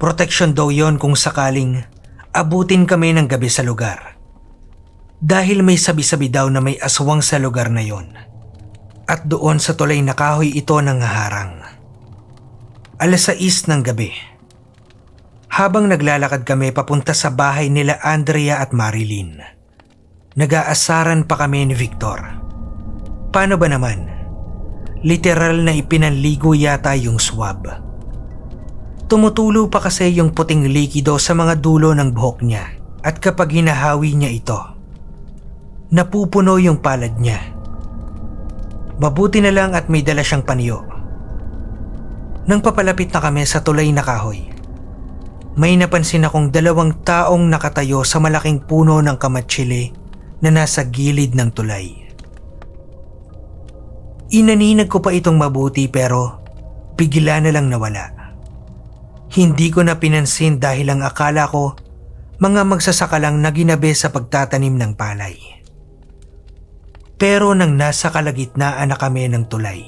Protection daw yon kung sakaling abutin kami ng gabi sa lugar, dahil may sabi-sabi daw na may aswang sa lugar na yon at doon sa tulay na kahoy ito nangaharang. alas sais ng gabi, habang naglalakad kami papunta sa bahay nila Andrea at Marilyn, Nag-aasaran pa kami ni Victor. Paano ba naman? Literal na ipinanligo yata yung swab. Tumutulo pa kasi yung puting likido sa mga dulo ng buhok niya at kapag hinahawi niya ito, napupuno yung palad niya. Mabuti na lang at may dala siyang panyo. Nang papalapit na kami sa tulay na kahoy, may napansin akong dalawang taong nakatayo sa malaking puno ng kamatsili na nasa gilid ng tulay. Inaninag ko pa itong mabuti pero bigla na lang nawala. Hindi ko na pinansin dahil ang akala ko mga magsasaka lang na ginabi sa pagtatanim ng palay. Pero nang nasa kalagitnaan na kami ng tulay,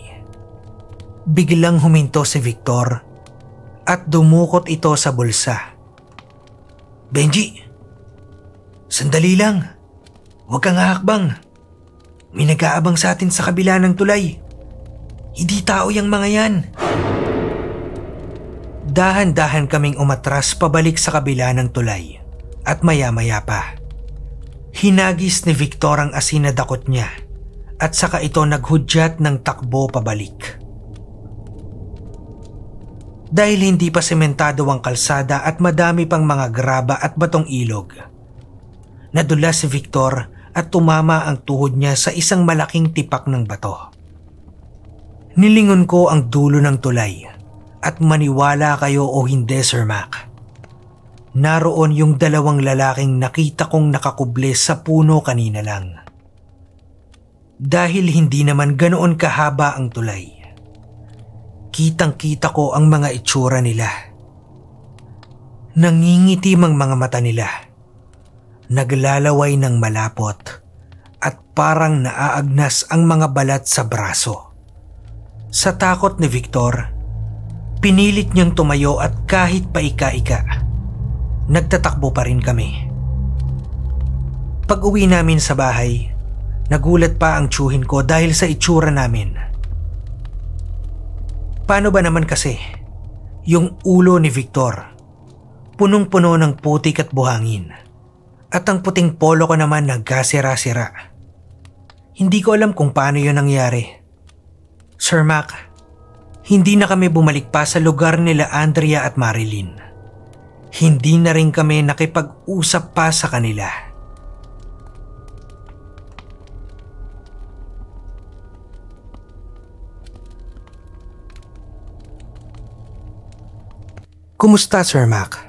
biglang huminto si Victor at dumukot ito sa bulsa. "Benji, sandali lang. Huwag kang hahakbang. May nag-aabang sa atin sa kabila ng tulay. Hindi tao yang mga yan." Dahan-dahan kaming umatras pabalik sa kabila ng tulay at maya-maya pa, hinagis ni Victor ang asin na dakot niya at saka ito naghudyat ng takbo pabalik. Dahil hindi pa sementado ang kalsada at madami pang mga graba at batong ilog, nadula si Victor at tumama ang tuhod niya sa isang malaking tipak ng bato. Nilingon ko ang dulo ng tulay at maniwala kayo o hindi, Sir Mac, naroon yung dalawang lalaking nakita kong nakakuble sa puno kanina lang. Dahil hindi naman ganoon kahaba ang tulay, kitang-kita ko ang mga itsura nila. Nangingitim ang mga mata nila. Naglalaway ng malapot at parang naaagnas ang mga balat sa braso. Sa takot ni Victor, pinilit niyang tumayo at kahit pa ika-ika, nagtatakbo pa rin kami. Pag-uwi namin sa bahay, nagulat pa ang tiyuhin ko dahil sa itsura namin. Paano ba naman kasi yung ulo ni Victor? Punong-puno ng putik at buhangin. At ang puting polo ko naman nagkasira-sira. Hindi ko alam kung paano yun nangyari. Sir Mac, hindi na kami bumalik pa sa lugar nila Andrea at Marilyn. Hindi na rin kami nakipag-usap pa sa kanila. "Kumusta, Sir Mac?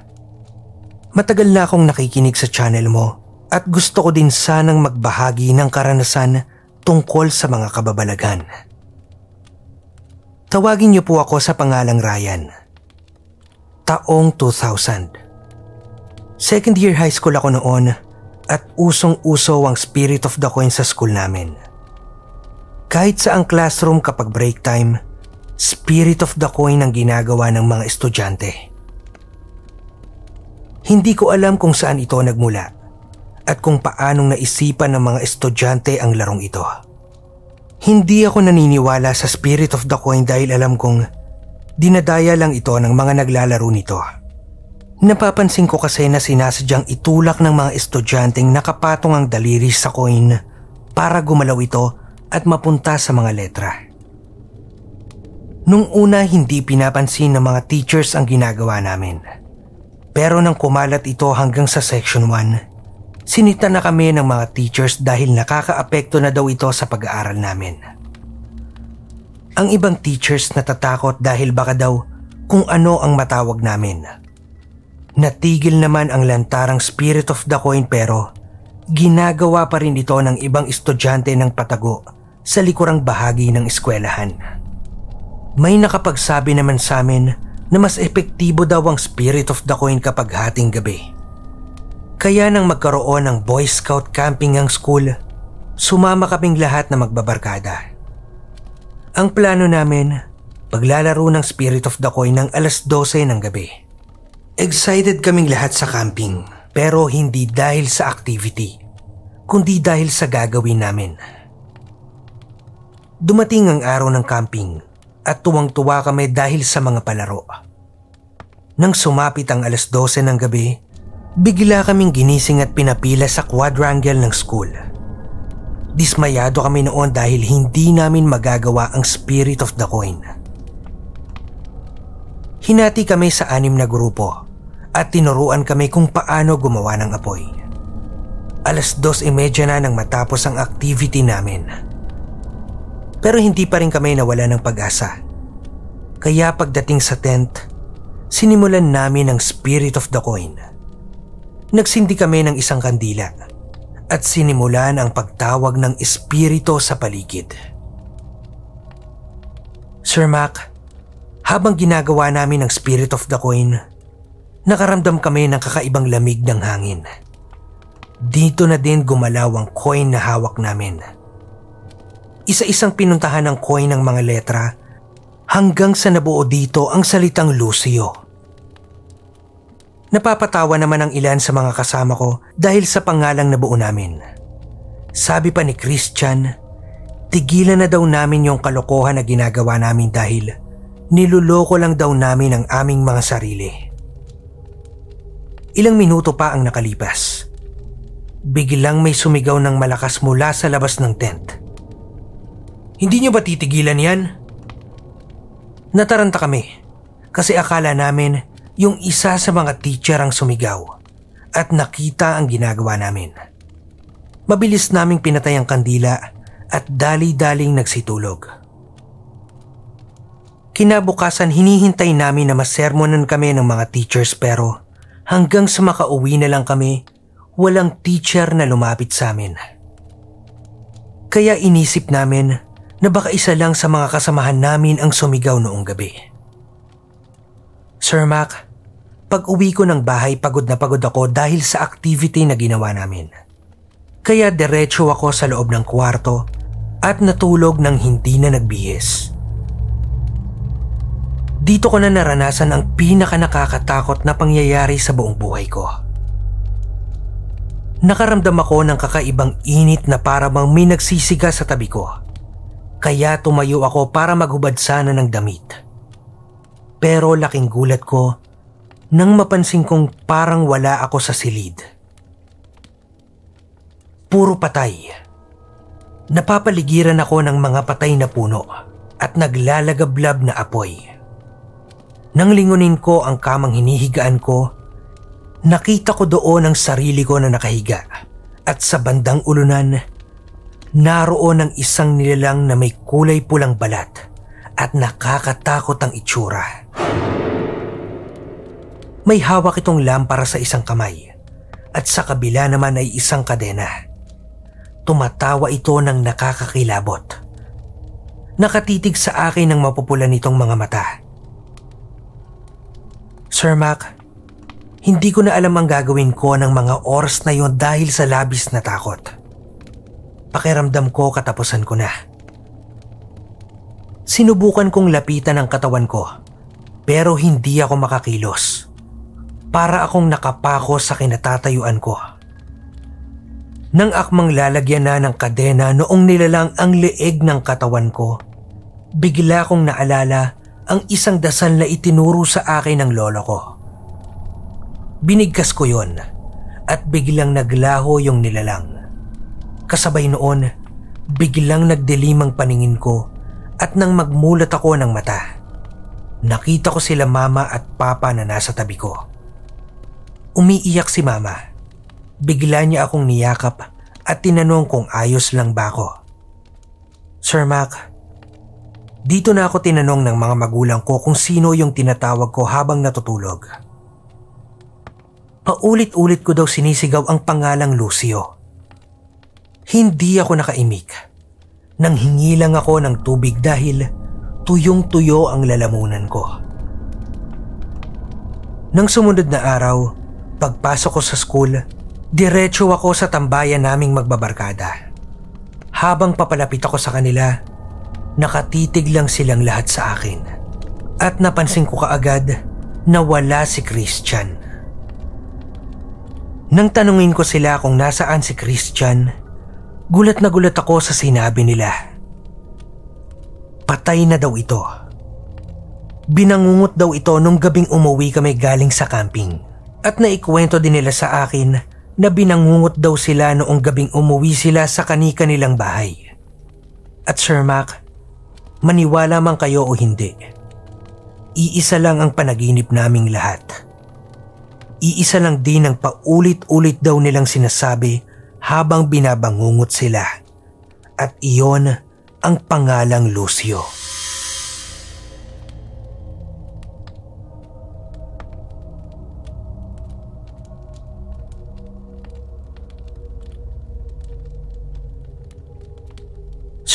Matagal na akong nakikinig sa channel mo at gusto ko din sanang magbahagi ng karanasan tungkol sa mga kababalagan. Tawagin niyo po ako sa pangalang Ryan. Taong two thousand. Second year high school ako noon at usong-uso ang Spirit of the Coin sa school namin. Kahit sa ang classroom kapag break time, Spirit of the Coin ang ginagawa ng mga estudyante. Hindi ko alam kung saan ito nagmula at kung paanong naisipan ng mga estudyante ang larong ito. Hindi ako naniniwala sa Spirit of the Coin dahil alam kong dinadaya lang ito ng mga naglalaro nito. Napapansin ko kasi na sinasadyang itulak ng mga estudyanteng nakapatong ang daliri sa coin para gumalaw ito at mapunta sa mga letra. Nung una hindi pinapansin ng mga teachers ang ginagawa namin. Pero nang kumalat ito hanggang sa Section one, sinita na kami ng mga teachers dahil nakakaapekto na daw ito sa pag-aaral namin. Ang ibang teachers natatakot dahil baka daw kung ano ang matawag namin. Natigil naman ang lantarang Spirit of the Coin pero ginagawa pa rin ito ng ibang estudyante ng patago sa likurang bahagi ng eskwelahan. May nakapagsabi naman sa amin na mas epektibo daw ang Spirit of the Coin kapag hating gabi. Kaya nang magkaroon ng Boy Scout camping ang school, sumama kaming lahat na magbabarkada. Ang plano namin, paglalaro ng Spirit of the Coin ng alas dose ng gabi. Excited kaming lahat sa camping, pero hindi dahil sa activity, kundi dahil sa gagawin namin. Dumating ang araw ng camping, at tuwang-tuwa kami dahil sa mga palaro. Nang sumapit ang alas dose ng gabi, Bigla kaming ginising at pinapila sa quadrangle ng school. Dismayado kami noon dahil hindi namin magagawa ang spirit of the coin. Hinati kami sa anim na grupo at tinuruan kami kung paano gumawa ng apoy. Alas dos e medya na nang matapos ang activity namin. Pero hindi pa rin kami nawala ng pag-asa. Kaya pagdating sa tent, sinimulan namin ang spirit of the coin. Nagsindi kami ng isang kandila at sinimulan ang pagtawag ng espirito sa paligid. Sir Mac, habang ginagawa namin ang spirit of the coin, nakaramdam kami ng kakaibang lamig ng hangin. Dito na din gumalaw ang coin na hawak namin. Isa-isang pinuntahan ng coin ng mga letra hanggang sa nabuo dito ang salitang Lucio. Napapatawa naman ang ilan sa mga kasama ko dahil sa pangalang nabuo namin. Sabi pa ni Christian, tigilan na daw namin yung kalokohan na ginagawa namin dahil niluloko lang daw namin ang aming mga sarili. Ilang minuto pa ang nakalipas. Biglang may sumigaw ng malakas mula sa labas ng tent. Hindi niyo ba titigilan yan? Nataranta kami kasi akala namin yung isa sa mga teacher ang sumigaw at nakita ang ginagawa namin. Mabilis naming pinatay ang kandila at dali-daling nagsitulog. Kinabukasan hinihintay namin na masermonan kami ng mga teachers pero hanggang sa makauwi na lang kami, walang teacher na lumapit sa amin. Kaya inisip namin na baka isa lang sa mga kasamahan namin ang sumigaw noong gabi. Sir Mac, pag-uwi ko ng bahay, pagod na pagod ako dahil sa activity na ginawa namin. Kaya diretso ako sa loob ng kwarto at natulog ng hindi na nagbihis. Dito ko na naranasan ang pinakanakakatakot na pangyayari sa buong buhay ko. Nakaramdam ako ng kakaibang init na para bang may nagsisiga sa tabi ko. Kaya tumayo ako para maghubad sana ng damit. Pero laking gulat ko nang mapansin kong parang wala ako sa silid. Puro patay. Napapaligiran ako ng mga patay na puno at naglalagablab na apoy. Nang lingunin ko ang kamang hinihigaan ko, nakita ko doon ang sarili ko na nakahiga at sa bandang ulunan, naroon ang isang nilalang na may kulay pulang balat at nakakatakot ang itsura. May hawak itong lampara sa isang kamay at sa kabila naman ay isang kadena. Tumatawa ito ng nakakakilabot. Nakatitig sa akin ang mapupulan nitong mga mata. Sir Mac, hindi ko na alam ang gagawin ko ng mga oras na yon dahil sa labis na takot. Pakiramdam ko katapusan ko na. Sinubukan kong lapitan ang katawan ko pero hindi ako makakilos. Para akong nakapako sa kinatatayuan ko. Nang akmang lalagyan na ng kadena noong nilalang ang leeg ng katawan ko, bigla kong naalala ang isang dasal na itinuro sa akin ng lolo ko. Binigkas ko yon at biglang naglaho yung nilalang. Kasabay noon, biglang nagdilim ang paningin ko at nang magmulat ako ng mata, nakita ko sila mama at papa na nasa tabi ko. Umiiyak si mama. Bigla niya akong niyakap at tinanong kung ayos lang ba ako. Sir Mac, dito na ako tinanong ng mga magulang ko kung sino yung tinatawag ko habang natutulog. Paulit-ulit ko daw sinisigaw ang pangalang Lucio. Hindi ako nakaimik. Nanghingi lang ako ng tubig dahil tuyong-tuyo ang lalamunan ko. Nang sumunod na araw, pagpasok ko sa school, diretso ako sa tambayan naming magbabarkada. Habang papalapit ako sa kanila, nakatitig lang silang lahat sa akin. At napansin ko kaagad na wala si Christian. Nang tanungin ko sila kung nasaan si Christian, gulat na gulat ako sa sinabi nila. Patay na daw ito. Binangungot daw ito nung gabing umuwi kami galing sa camping. at naikwento din nila sa akin na binangungot daw sila noong gabing umuwi sila sa kani-kanilang bahay. At Sir Mac, maniwala man kayo o hindi, iisa lang ang panaginip naming lahat. Iisa lang din ang paulit-ulit daw nilang sinasabi habang binabangungot sila. At iyon ang pangalang Lucio.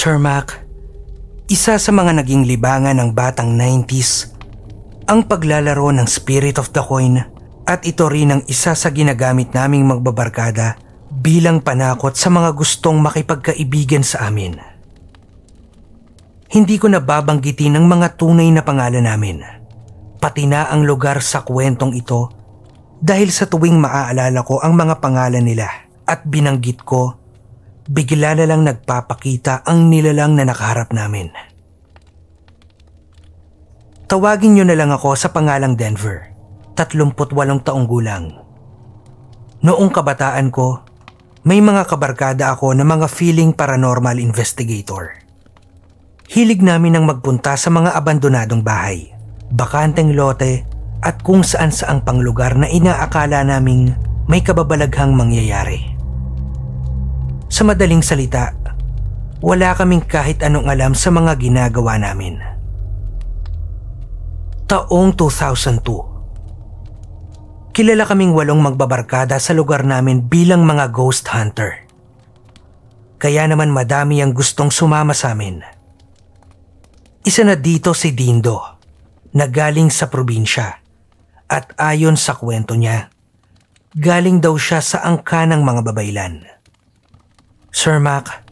Sir Mac, isa sa mga naging libangan ng batang nineties ang paglalaro ng Spirit of the Coin. At ito rin ang isa sa ginagamit naming magbabarkada bilang panakot sa mga gustong makipagkaibigan sa amin. Hindi ko na babanggitin ang mga tunay na pangalan namin, pati na ang lugar sa kwentong ito, dahil sa tuwing maaalala ko ang mga pangalan nila at binanggit ko, bigla na lang nagpapakita ang nilalang na nakaharap namin. Tawagin niyo na lang ako sa pangalang Denver. tatlumpu't walong taong gulang. Noong kabataan ko, may mga kabarkada ako na mga feeling paranormal investigator. Hilig namin ang magpunta sa mga abandonadong bahay, bakanteng lote at kung saan saang panglugar na inaakala naming may kababalaghang mangyayari. Sa madaling salita, wala kaming kahit anong alam sa mga ginagawa namin. Taong two thousand two. Kilala kaming walong magbabarkada sa lugar namin bilang mga ghost hunter. Kaya naman madami ang gustong sumama sa amin. Isa na dito si Dindo, na galing sa probinsya. At ayon sa kwento niya, galing daw siya sa angka ng mga babaylan. Sir Mac,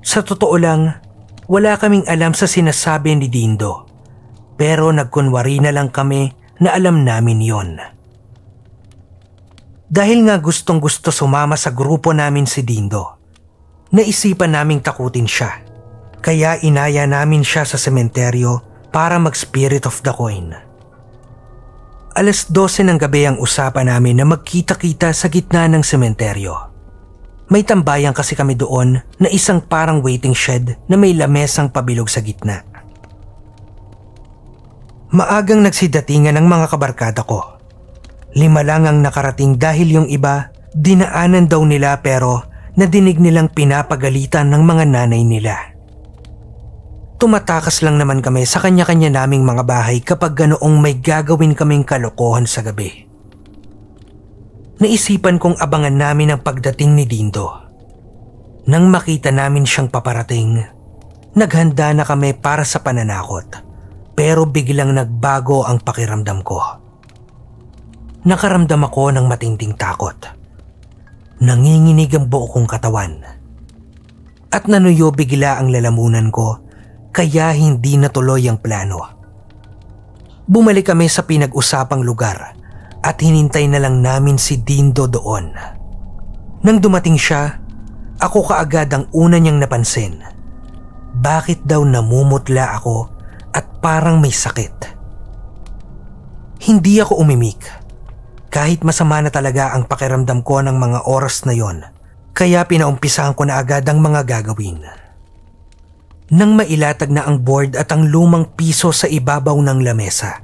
sa totoo lang, wala kaming alam sa sinasabi ni Dindo. Pero nagkunwari na lang kami na alam namin yon. Dahil nga gustong gusto sumama sa grupo namin si Dindo, naisipan naming takutin siya. Kaya inaya namin siya sa sementeryo para mag-Spirit of the Coin. alas dose ng gabi ang usapan namin na magkita-kita sa gitna ng sementeryo. May tambayan kasi kami doon na isang parang waiting shed na may lamesang pabilog sa gitna. Maagang nagsidatingan ang mga kabarkada ko. Lima lang ang nakarating dahil yung iba, dinaanan daw nila pero nadinig nilang pinapagalitan ng mga nanay nila. Tumatakas lang naman kami sa kanya-kanya naming mga bahay kapag ganoong may gagawin kaming kalokohan sa gabi. Naisipan kong abangan namin ang pagdating ni Dindo. Nang makita namin siyang paparating, naghanda na kami para sa pananakot pero biglang nagbago ang pakiramdam ko. Nakaramdam ako ng matinding takot. Nanginginig ang buo kong katawan. At nanuyo bigla ang lalamunan ko kaya hindi natuloy ang plano. Bumalik kami sa pinag-usapang lugar at hinintay na lang namin si Dindo doon. Nang dumating siya, ako kaagad ang una niyang napansin. Bakit daw namumutla ako at parang may sakit? Hindi ako umimik. Kahit masama na talaga ang pakiramdam ko ng mga oras na yon, kaya pinaumpisahan ko na agad ang mga gagawin. Nang mailatag na ang board at ang lumang piso sa ibabaw ng lamesa,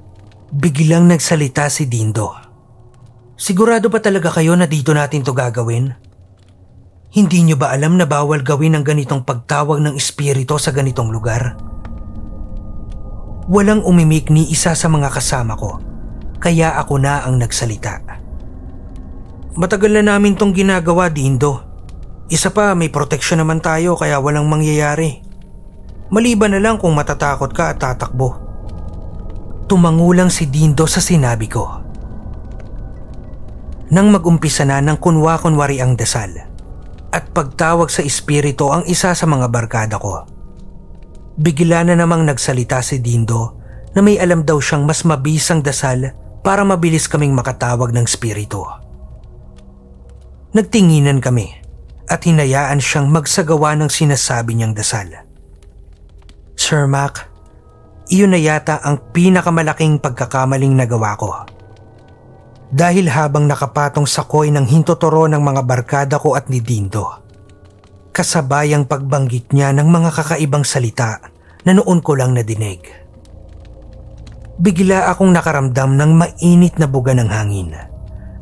biglang nagsalita si Dindo. Sigurado ba talaga kayo na dito natin to gagawin? Hindi nyo ba alam na bawal gawin ang ganitong pagtawag ng espiritu sa ganitong lugar? Walang umimik ni isa sa mga kasama ko. Kaya ako na ang nagsalita. Matagal na namin tong ginagawa, Dindo. Isa pa, may protection naman tayo kaya walang mangyayari. Maliban na lang kung matatakot ka at tatakbo. Tumangulang si Dindo sa sinabi ko. Nang magumpisa na ng kunwa-kunwari ang dasal at pagtawag sa espiritu ang isa sa mga barkada ko, bigla na namang nagsalita si Dindo na may alam daw siyang mas mabisang dasal para mabilis kaming makatawag ng spirito. Nagtinginan kami at hinayaan siyang magsagawa ng sinasabi niyang dasal. Sir Mac, iyon na yata ang pinakamalaking pagkakamaling nagawa ko. dahil habang nakapatong sakoy ng hintotoro ng mga barkada ko at ni Dindo. Kasabay ang pagbanggit niya ng mga kakaibang salita na noon ko lang nadinig. Bigla akong nakaramdam ng mainit na buga ng hangin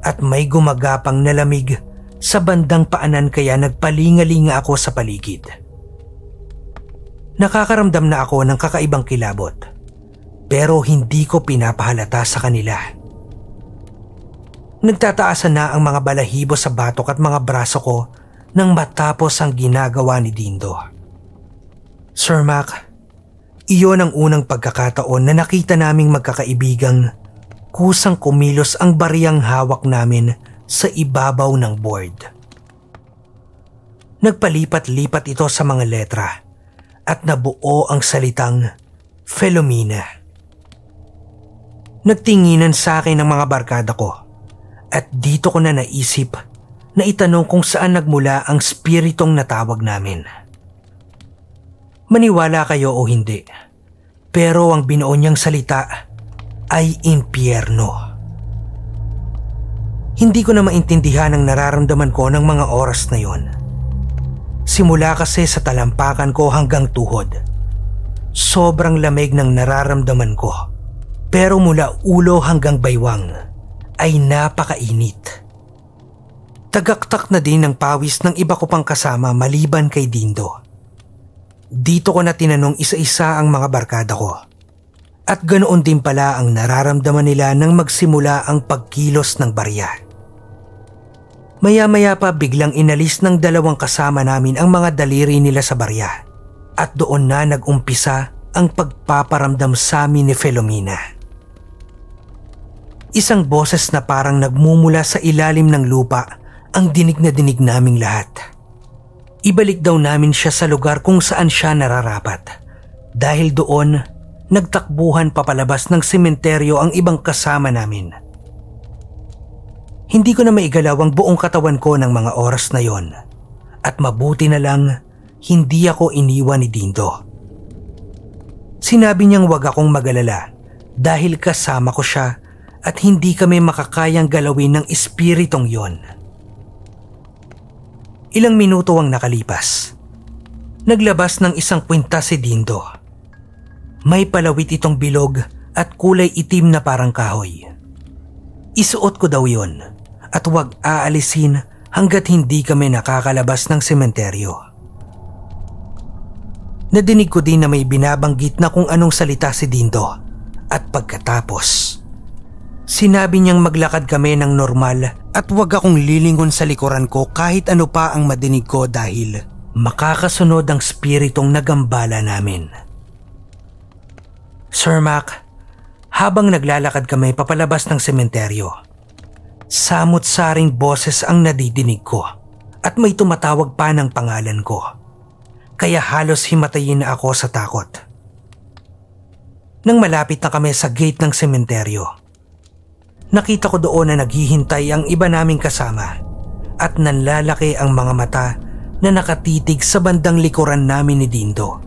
at may gumagapang na lamig sa bandang paanan kaya nagpalingalinga ako sa paligid. Nakakaramdam na ako ng kakaibang kilabot pero hindi ko pinapahalata sa kanila. Nagtataasan na ang mga balahibo sa batok at mga braso ko nang matapos ang ginagawa ni Dindo. Sir Mac, iyon ang unang pagkakataon na nakita naming magkakaibigang kusang kumilos ang bariyang hawak namin sa ibabaw ng board. Nagpalipat-lipat ito sa mga letra at nabuo ang salitang Felomina. Nagtinginan sa akin ng mga barkada ko at dito ko na naisip na itanong kung saan nagmula ang spiritong natawag namin. Maniwala kayo o hindi, pero ang binuo niyang salita ay impyerno. Hindi ko na maintindihan ang nararamdaman ko ng mga oras na yon. Simula kasi sa talampakan ko hanggang tuhod. Sobrang lamig ng nararamdaman ko, pero mula ulo hanggang baywang ay napakainit. Tagaktak na din ang pawis ng iba ko pang kasama maliban kay Dindo. Dito ko na tinanong isa-isa ang mga barkada ko. At ganoon din pala ang nararamdaman nila nang magsimula ang pagkilos ng barya. Maya-maya pa biglang inalis ng dalawang kasama namin ang mga daliri nila sa barya. At doon na nagumpisa ang pagpaparamdam sa amin ni Felomina. Isang boses na parang nagmumula sa ilalim ng lupa ang dinig na dinig naming lahat. Ibalik daw namin siya sa lugar kung saan siya nararapat. Dahil doon, nagtakbuhan papalabas ng sementeryo ang ibang kasama namin. Hindi ko na maigalaw ang buong katawan ko ng mga oras na yon. At mabuti na lang, hindi ako iniwan ni Dindo. Sinabi niyang wag akong magalala dahil kasama ko siya at hindi kami makakayang galawin ng espiritong yon. Ilang minuto ang nakalipas. Naglabas ng isang kwinta si Dindo. May palawit itong bilog at kulay itim na parang kahoy. Isuot ko daw yon at huwag aalisin hanggat hindi kami nakakalabas ng sementeryo. Nadinig ko din na may binabanggit na kung anong salita si Dindo at pagkatapos, sinabi niyang maglakad kami ng normal at huwag akong lilingon sa likuran ko kahit ano pa ang madinig ko dahil makakasunod ang spiritong nagambala namin. Sir Mac, habang naglalakad kami papalabas ng sementeryo, samot-saring boses ang nadidinig ko at may tumatawag pa ng pangalan ko. Kaya halos himatayin na ako sa takot. Nang malapit na kami sa gate ng sementeryo, nakita ko doon na naghihintay ang iba naming kasama at nanlalaki ang mga mata na nakatitig sa bandang likuran namin ni Dindo.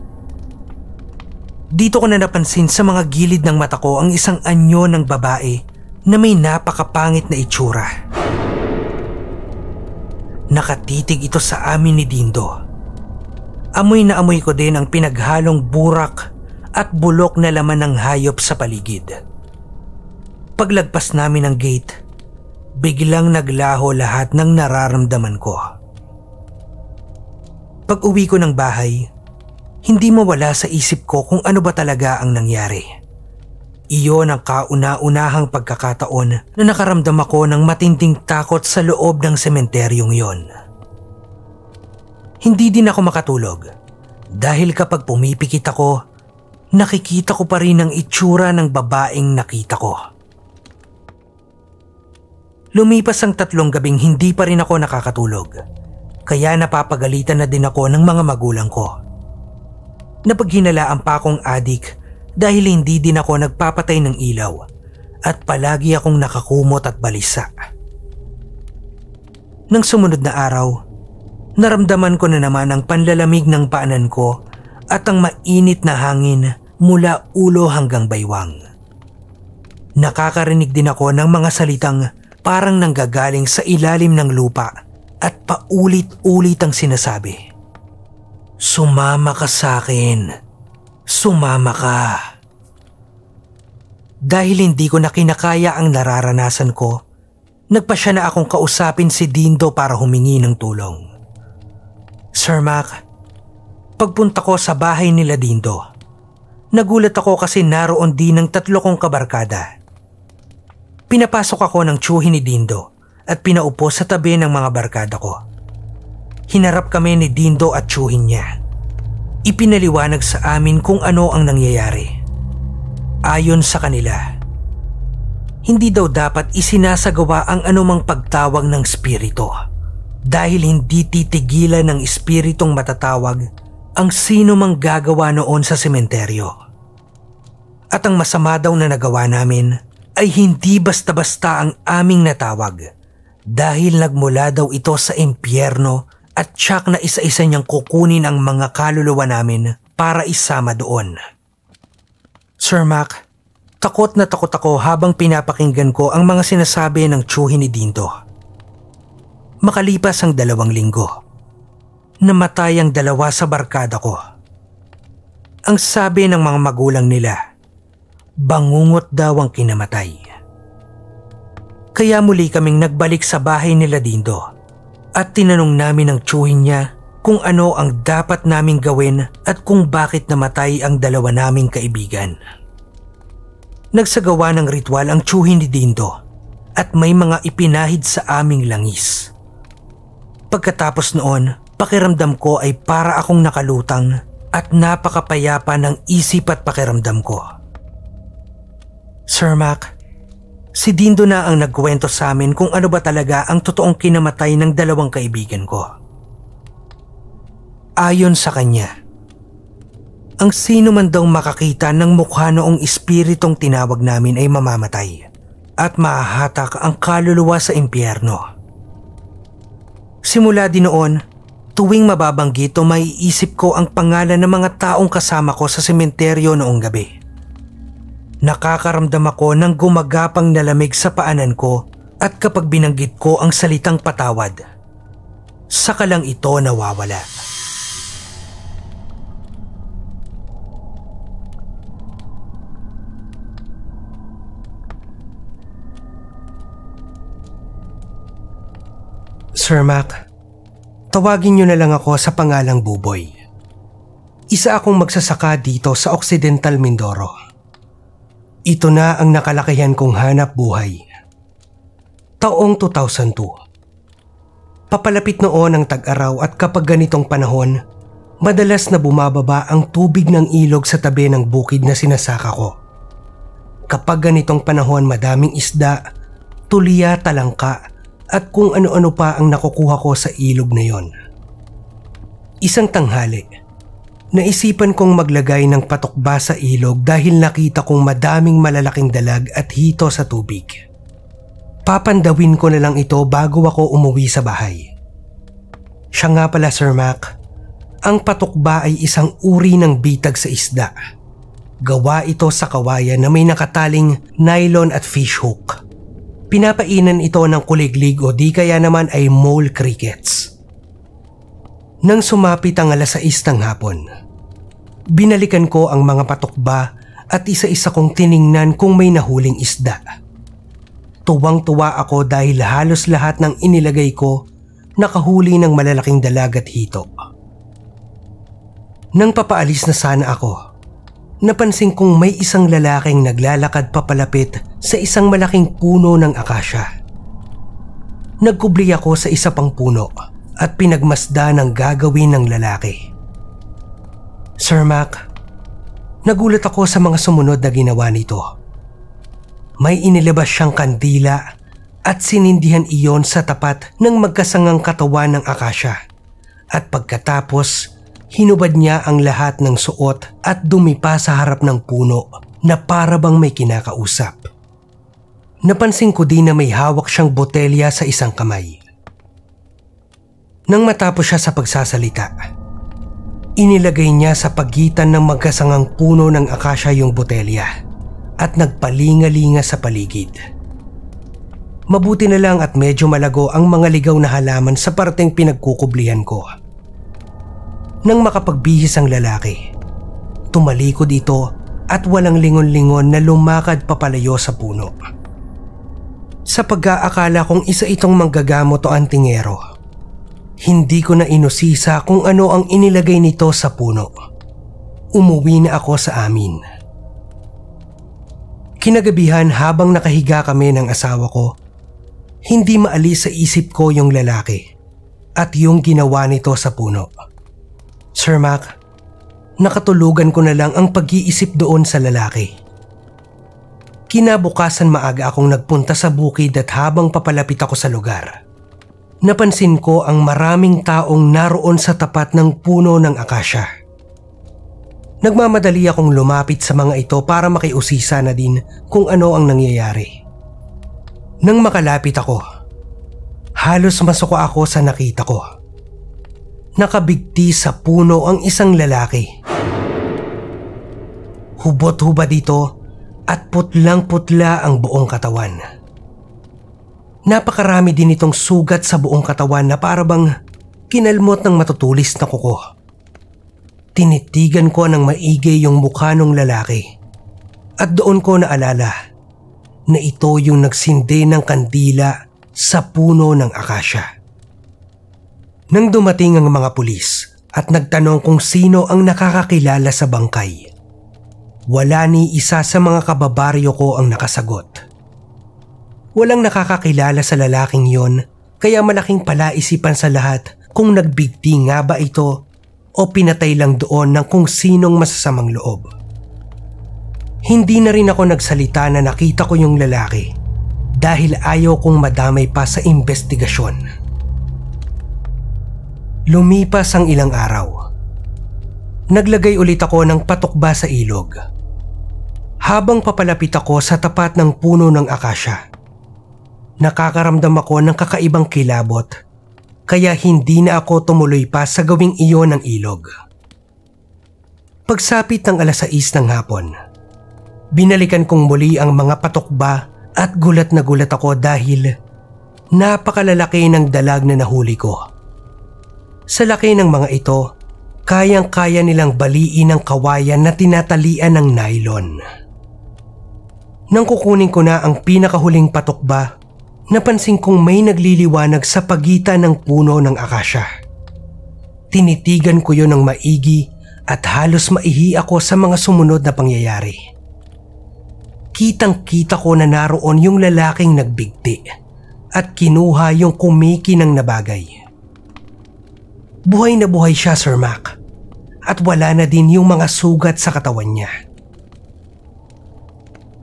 Dito ko na napansin sa mga gilid ng mata ko ang isang anyo ng babae na may napakapangit na itsura. Nakatitig ito sa amin ni Dindo. Amoy na amoy ko din ang pinaghalong burak at bulok na laman ng hayop sa paligid. Paglagpas namin ang gate, biglang naglaho lahat ng nararamdaman ko. Pag-uwi ko ng bahay, hindi mawala sa isip ko kung ano ba talaga ang nangyari. Iyon ang kauna-unahang pagkakataon na nakaramdam ako ng matinding takot sa loob ng sementeryong yon. Hindi din ako makatulog dahil kapag pumipikit ako, nakikita ko pa rin ang itsura ng babaeng nakita ko. Lumipas ang tatlong gabing hindi pa rin ako nakakatulog, kaya napapagalitan na din ako ng mga magulang ko. Napaghinalaan pa akong adik dahil hindi din ako nagpapatay ng ilaw at palagi akong nakakumot at balisa. Nang sumunod na araw, naramdaman ko na naman ang panlalamig ng paanan ko at ang mainit na hangin mula ulo hanggang baywang. Nakakarinig din ako ng mga salitang parang nanggagaling sa ilalim ng lupa at paulit-ulit ang sinasabi. Sumama ka sa akin. Sumama ka. Dahil hindi ko na kinakaya ang nararanasan ko, nagpasya na akong kausapin si Dindo para humingi ng tulong. Sir Mac, pagpunta ko sa bahay nila Dindo, nagulat ako kasi naroon din ang tatlo kong kabarkada. Pinapasok ako ng tiyuhin ni Dindo at pinaupo sa tabi ng mga barkada ko. Hinarap kami ni Dindo at tiyuhin niya. Ipinaliwanag sa amin kung ano ang nangyayari. Ayon sa kanila, hindi daw dapat isinasagawa ang anumang pagtawag ng spirito dahil hindi titigilan ng espiritong matatawag ang sino mang gagawa noon sa sementeryo. At ang masama daw na nagawa namin ay hindi basta-basta ang aming natawag dahil nagmula daw ito sa impyerno at tiyak na isa-isa niyang kukunin ang mga kaluluwa namin para isama doon. Sir Mac, takot na takot ako habang pinapakinggan ko ang mga sinasabi ng tiyuhin ni Dindo. Makalipas ang dalawang linggo, namatay ang dalawa sa barkada ko. Ang sabi ng mga magulang nila, bangungot daw ang kinamatay. Kaya muli kaming nagbalik sa bahay nila Dindo at tinanong namin ang tiyuhin niya kung ano ang dapat naming gawin at kung bakit namatay ang dalawa naming kaibigan. Nagsagawa ng ritual ang tiyuhin ni Dindo at may mga ipinahid sa aming langis. Pagkatapos noon, pakiramdam ko ay para akong nakalutang at napakapayapa ng isip at pakiramdam ko. Sir Mac, si Dindo na ang nagkwento sa amin kung ano ba talaga ang totoong kinamatay ng dalawang kaibigan ko. Ayon sa kanya, ang sino man daw makakita ng mukha noong espiritong tinawag namin ay mamamatay at mahahatak ang kaluluwa sa impyerno. Simula din noon, tuwing mababanggit o maiisip ko ang pangalan ng mga taong kasama ko sa sementeryo noong gabi. Nakakaramdam ako ng gumagapang na lamig sa paanan ko at kapag binanggit ko ang salitang patawad, saka lang ito nawawala. Sir Mac, tawagin niyo na lang ako sa pangalang Buboy. Isa akong magsasaka dito sa Occidental Mindoro. Ito na ang nakalakihan kong hanap buhay. Taong two thousand two. Papalapit noon ang tag-araw at kapag ganitong panahon, madalas na bumababa ang tubig ng ilog sa tabi ng bukid na sinasaka ko. Kapag ganitong panahon, madaming isda, tuliya, talangka at kung ano-ano pa ang nakukuha ko sa ilog na yon. Isang tanghali, naisipan kong maglagay ng patokba sa ilog dahil nakita kong madaming malalaking dalag at hito sa tubig. Papandawin ko na lang ito bago ako umuwi sa bahay. Siya nga pala, Sir Mac, ang patokba ay isang uri ng bitag sa isda. Gawa ito sa kawayan na may nakataling nylon at fish hook. Pinapainan ito ng kuliglig o di kaya naman ay mole crickets. Nang sumapit ang alas sais ng hapon, binalikan ko ang mga patokba at isa-isa kong tiningnan kung may nahuling isda. Tuwang-tuwa ako dahil halos lahat ng inilagay ko nakahuli ng malalaking dalag at hito. Nang papaalis na sana ako, napansin kong may isang lalaking naglalakad papalapit sa isang malaking puno ng akasya. Nagkubli ako sa isa pang puno at pinagmasdan ang gagawin ng lalaki. Sir Mac, nagulat ako sa mga sumunod na ginawa nito. May inilabas siyang kandila at sinindihan iyon sa tapat ng magkasangang katawan ng akasya at pagkatapos hinubad niya ang lahat ng suot at dumipa sa harap ng puno na para bang may kinakausap. Napansin ko din na may hawak siyang botelya sa isang kamay. Nang matapos siya sa pagsasalita, inilagay niya sa pagitan ng magkasangang puno ng akasya yung botelya at nagpalingalinga sa paligid. Mabuti na lang at medyo malago ang mga ligaw na halaman sa parteng pinagkukublihan ko. Nang makapagbihis ang lalaki, tumalikod ito at walang lingon-lingon na lumakad papalayo sa puno. Sa pag-aakala kong isa itong manggagamot o antingero, hindi ko na inusisa kung ano ang inilagay nito sa puno. Umuwi na ako sa amin. Kinagabihan habang nakahiga kami ng asawa ko, hindi maalis sa isip ko yung lalaki at yung ginawa nito sa puno. Sir Mac, nakatulugan ko na lang ang pag-iisip doon sa lalaki. Kinabukasan maaga akong nagpunta sa bukid at habang papalapit ako sa lugar, napansin ko ang maraming taong naroon sa tapat ng puno ng akasya. Nagmamadali akong lumapit sa mga ito para makiusisa na din kung ano ang nangyayari. Nang makalapit ako, halos masuko ako sa nakita ko. Nakabigti sa puno ang isang lalaki. Hubot-hubad dito at putlang-putla ang buong katawan. Napakarami din itong sugat sa buong katawan na parabang kinalmot ng matutulis na kuko. Tinitigan ko ng maigi yung mukha ng lalaki at doon ko naalala na ito yung nagsindi ng kandila sa puno ng akasya. Nang dumating ang mga pulis at nagtanong kung sino ang nakakakilala sa bangkay, wala ni isa sa mga kababaryo ko ang nakasagot. Walang nakakakilala sa lalaking yon, kaya malaking palaisipan sa lahat kung nagbigti nga ba ito o pinatay lang doon ng kung sinong masasamang loob. Hindi na rin ako nagsalita na nakita ko yung lalaki dahil ayaw kong madamay pa sa investigasyon. Lumipas ang ilang araw. Naglagay ulit ako ng patokba sa ilog. Habang papalapit ako sa tapat ng puno ng akasya, nakakaramdam ako ng kakaibang kilabot, kaya hindi na ako tumuloy pa sa gawing iyon ng ilog. Pagsapit ng alas sais ng hapon, binalikan kong muli ang mga patokba at gulat na gulat ako dahil napakalalaki ng dalag na nahuli ko. Sa laki ng mga ito, kayang-kaya nilang baliin ang kawayan na tinatalian ng nylon. Nang kukunin ko na ang pinakahuling patokba, napansin kong may nagliliwanag sa pagitan ng puno ng akasya. Tinitigan ko yun ng maigi at halos maihi ako sa mga sumunod na pangyayari. Kitang-kita ko na naroon yung lalaking nagbigti at kinuha yung kumikinang na bagay. Buhay na buhay siya, Sir Mac, at wala na din yung mga sugat sa katawan niya.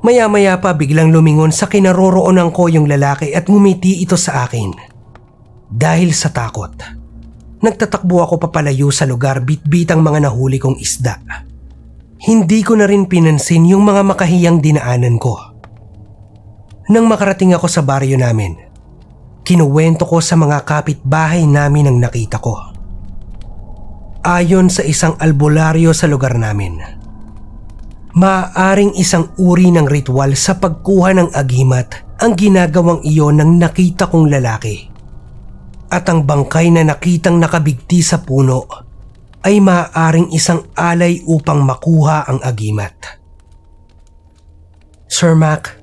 Maya-maya pa biglang lumingon sa kinaroroonan ko yung lalaki at ngumiti ito sa akin. Dahil sa takot, nagtatakbo ako papalayo sa lugar bitbit ang mga nahuli kong isda. Hindi ko na rin pinansin yung mga makahiyang dinaanan ko. Nang makarating ako sa baryo namin, kinuwento ko sa mga kapitbahay namin ang nakita ko. Ayon sa isang albularyo sa lugar namin, maaaring isang uri ng ritual sa pagkuha ng agimat ang ginagawang iyon ng nakita kong lalaki. At ang bangkay na nakitang nakabigti sa puno ay maaaring isang alay upang makuha ang agimat. Sir Mac,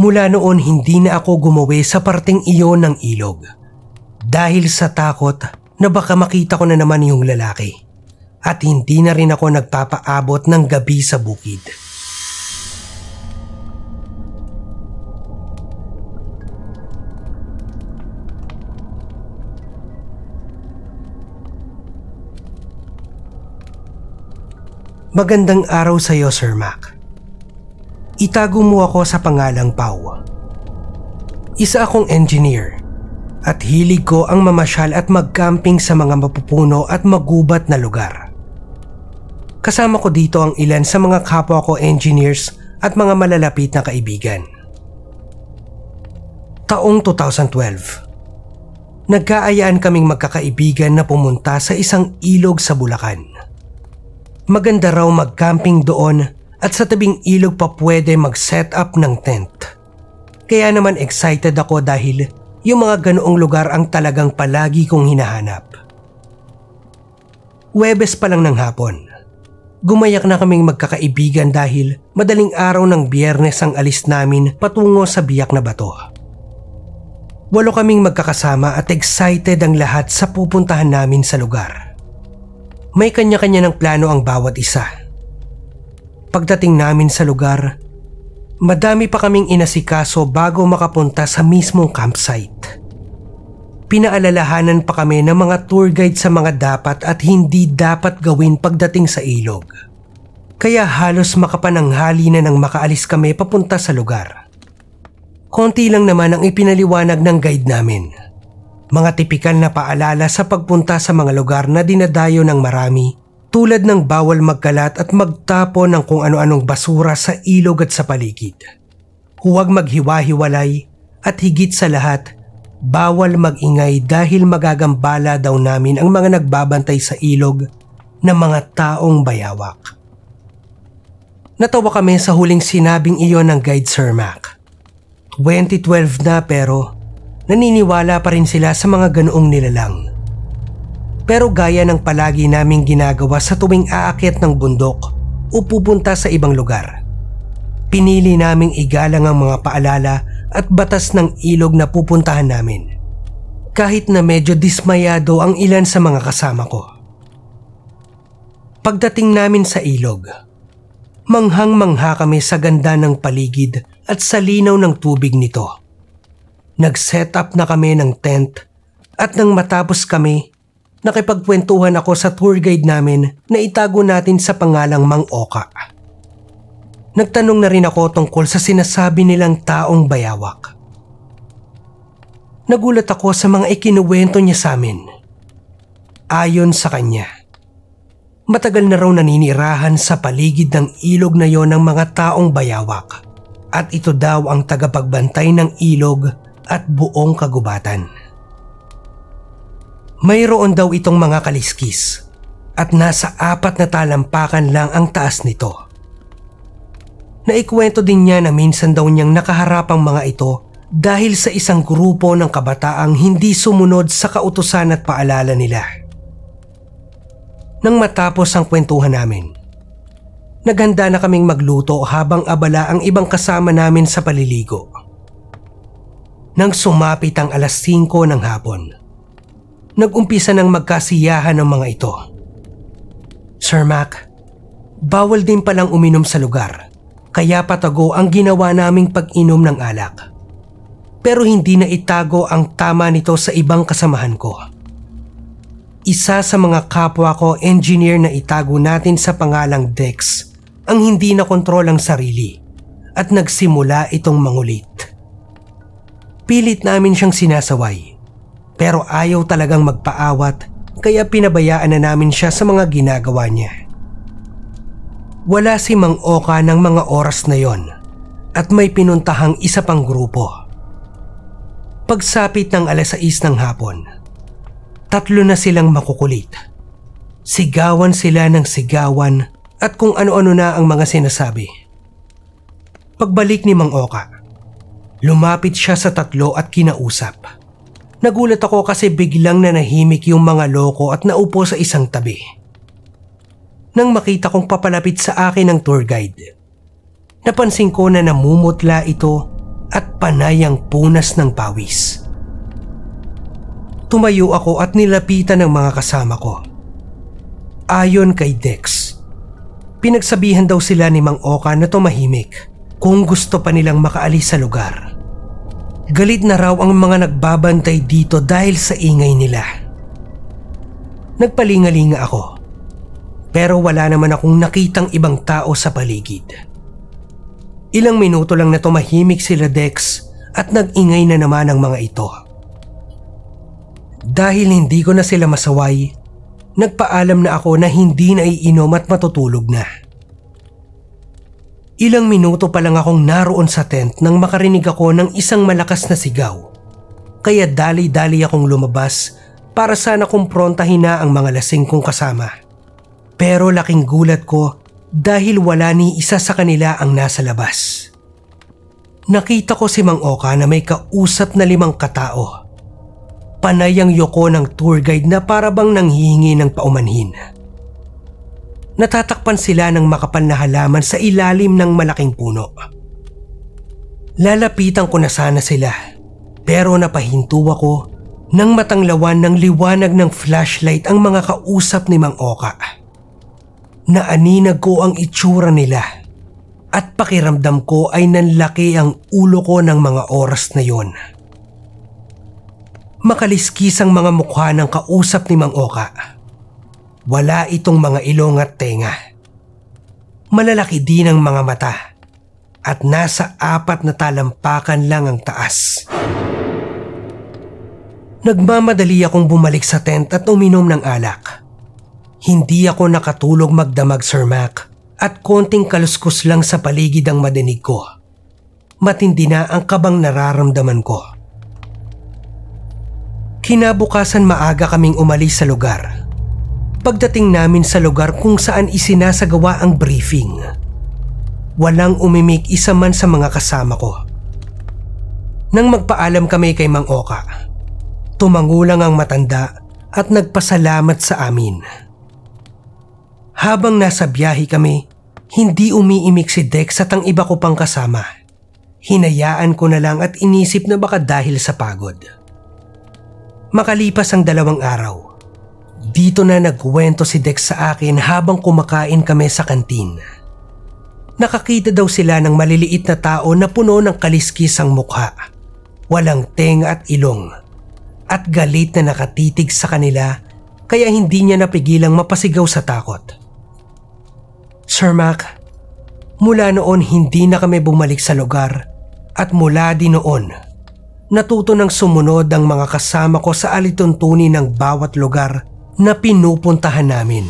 mula noon hindi na ako gumawi sa parteng iyon ng ilog dahil sa takot na baka makita ko na naman yung lalaki at hindi na rin ako nagpapaabot ng gabi sa bukid. Magandang araw sa iyo, Sir Mac. Itago mo ako sa pangalang Pau. Isa akong engineer at hilig ko ang mamasyal at mag-camping sa mga mapupuno at magubat na lugar. Kasama ko dito ang ilan sa mga kapwa ko engineers at mga malalapit na kaibigan. Taong two thousand twelve, nagkaayaan kaming magkakaibigan na pumunta sa isang ilog sa Bulacan. Maganda raw mag-camping doon at sa tabing ilog pa pwede mag-set up ng tent. Kaya naman excited ako dahil yung mga ganoong lugar ang talagang palagi kong hinahanap. Huwebes pa lang ng hapon. Gumayak na kaming magkakaibigan dahil madaling araw ng Biyernes ang alis namin patungo sa Biak na Bato. Walo kaming magkakasama at excited ang lahat sa pupuntahan namin sa lugar. May kanya-kanya ng plano ang bawat isa. Pagdating namin sa lugar, madami pa kaming inasikaso bago makapunta sa mismong campsite. Pinaalalahanan pa kami ng mga tour guide sa mga dapat at hindi dapat gawin pagdating sa ilog. Kaya halos makapananghali na nang makaalis kami papunta sa lugar. Konti lang naman ang ipinaliwanag ng guide namin. Mga tipikal na paalala sa pagpunta sa mga lugar na dinadayo ng marami, tulad ng bawal magkalat at magtapo ng kung ano-anong basura sa ilog at sa paligid. Huwag maghiwa-hiwalay at higit sa lahat, bawal magingay dahil magagambala daw namin ang mga nagbabantay sa ilog na mga taong bayawak. Natawa kami sa huling sinabing iyon ng guide Sir Mac. twenty twelve na pero naniniwala pa rin sila sa mga ganoong nilalang. Pero gaya ng palagi naming ginagawa sa tuwing aakyat ng bundok o pupunta sa ibang lugar, pinili naming igalang ang mga paalala at batas ng ilog na pupuntahan namin, kahit na medyo dismayado ang ilan sa mga kasama ko. Pagdating namin sa ilog, manghang-mangha kami sa ganda ng paligid at sa linaw ng tubig nito. Nag-set up na kami ng tent at nang matapos kami, nakipagkwentuhan ako sa tour guide namin na itago natin sa pangalang Mang Oka. Nagtanong na rin ako tungkol sa sinasabi nilang taong bayawak. Nagulat ako sa mga ikinuwento niya sa amin. Ayon sa kanya, matagal na raw naninirahan sa paligid ng ilog na yon ng mga taong bayawak at ito daw ang tagapagbantay ng ilog at buong kagubatan. Mayroon daw itong mga kaliskis at nasa apat na talampakan lang ang taas nito. Naikwento din niya na minsan daw niyang nakaharap ang mga ito dahil sa isang grupo ng kabataang hindi sumunod sa kautusan at paalala nila. Nang matapos ang kwentuhan namin, naghanda na kaming magluto habang abala ang ibang kasama namin sa paliligo. Nang sumapit ang alas singko ng hapon, nagumpisa ng magkasiyahan ang mga ito. Sir Mac, bawal din palang uminom sa lugar. Kaya patago ang ginawa naming pag-inom ng alak. Pero hindi na itago ang tama nito sa ibang kasamahan ko. Isa sa mga kapwa ko engineer na itago natin sa pangalang Dex ang hindi na kontrol ang sarili at nagsimula itong mangulit. Pilit namin siyang sinasaway pero ayaw talagang magpaawat kaya pinabayaan na namin siya sa mga ginagawa niya. Wala si Mang Oka ng mga oras na yon at may pinuntahang isa pang grupo. Pagsapit ng alas sais ng hapon, tatlo na silang makukulit. Sigawan sila ng sigawan at kung ano-ano na ang mga sinasabi. Pagbalik ni Mang Oka, lumapit siya sa tatlo at kinausap. Nagulat ako kasi biglang nanahimik yung mga loko at naupo sa isang tabi. Nang makita kong papalapit sa akin ang tour guide, napansin ko na namumutla ito at panay ang punas ng pawis. Tumayo ako at nilapitan ng mga kasama ko. Ayon kay Dex, pinagsabihan daw sila ni Mang Oka na tumahimik kung gusto pa nilang makaalis sa lugar. Galit na raw ang mga nagbabantay dito dahil sa ingay nila. Nagpalingalinga ako. Pero wala naman akong nakitang ibang tao sa paligid. Ilang minuto lang na tumahimik sila Dex at nag-ingay na naman ang mga ito. Dahil hindi ko na sila masaway, nagpaalam na ako na hindi na iinom at matutulog na. Ilang minuto pa lang akong naroon sa tent nang makarinig ako ng isang malakas na sigaw. Kaya dali-dali akong lumabas para sana kumprontahin na ang mga lasing kong kasama. Pero laking gulat ko dahil wala ni isa sa kanila ang nasa labas. nakita ko si Mang Oka na may kausap na limang katao. Panay ang yoko ng tour guide na parabang nanghihingi ng paumanhin. Natatakpan sila ng makapal na halaman sa ilalim ng malaking puno. Lalapitan ko na sana sila pero napahinto ako nang matanglawan ng liwanag ng flashlight ang mga kausap ni Mang Oka. Naaninag ko ang itsura nila at pakiramdam ko ay nanlaki ang ulo ko ng mga oras na yon. Makaliskis ang mga mukha ng kausap ni Mang Oka. Wala itong mga ilong at tenga. Malalaki din ang mga mata at nasa apat na talampakan lang ang taas. Nagmamadali akong bumalik sa tent at uminom ng alak. Hindi ako nakatulog magdamag, Sir Mac, at konting kaluskus lang sa paligid ang madinig ko. Matindi na ang kabang nararamdaman ko. Kinabukasan maaga kaming umalis sa lugar. Pagdating namin sa lugar kung saan isinasagawa ang briefing, walang umimik isa man sa mga kasama ko. Nang magpaalam kami kay Mang Oka, tumango lang ang matanda at nagpasalamat sa amin. Habang nasa biyahe kami, hindi umiimik si Dex at ang iba ko pang kasama. Hinayaan ko na lang at inisip na baka dahil sa pagod. Makalipas ang dalawang araw, dito na nagkwento si Dex sa akin habang kumakain kami sa kantin. Nakakita daw sila ng maliliit na tao na puno ng kaliskisang mukha, walang tenga at ilong, at galit na nakatitig sa kanila kaya hindi niya napigilang mapasigaw sa takot. Sir Mac, mula noon hindi na kami bumalik sa lugar at mula din noon, natuto ng sumunod ang mga kasama ko sa alituntunin ng bawat lugar na pinupuntahan namin.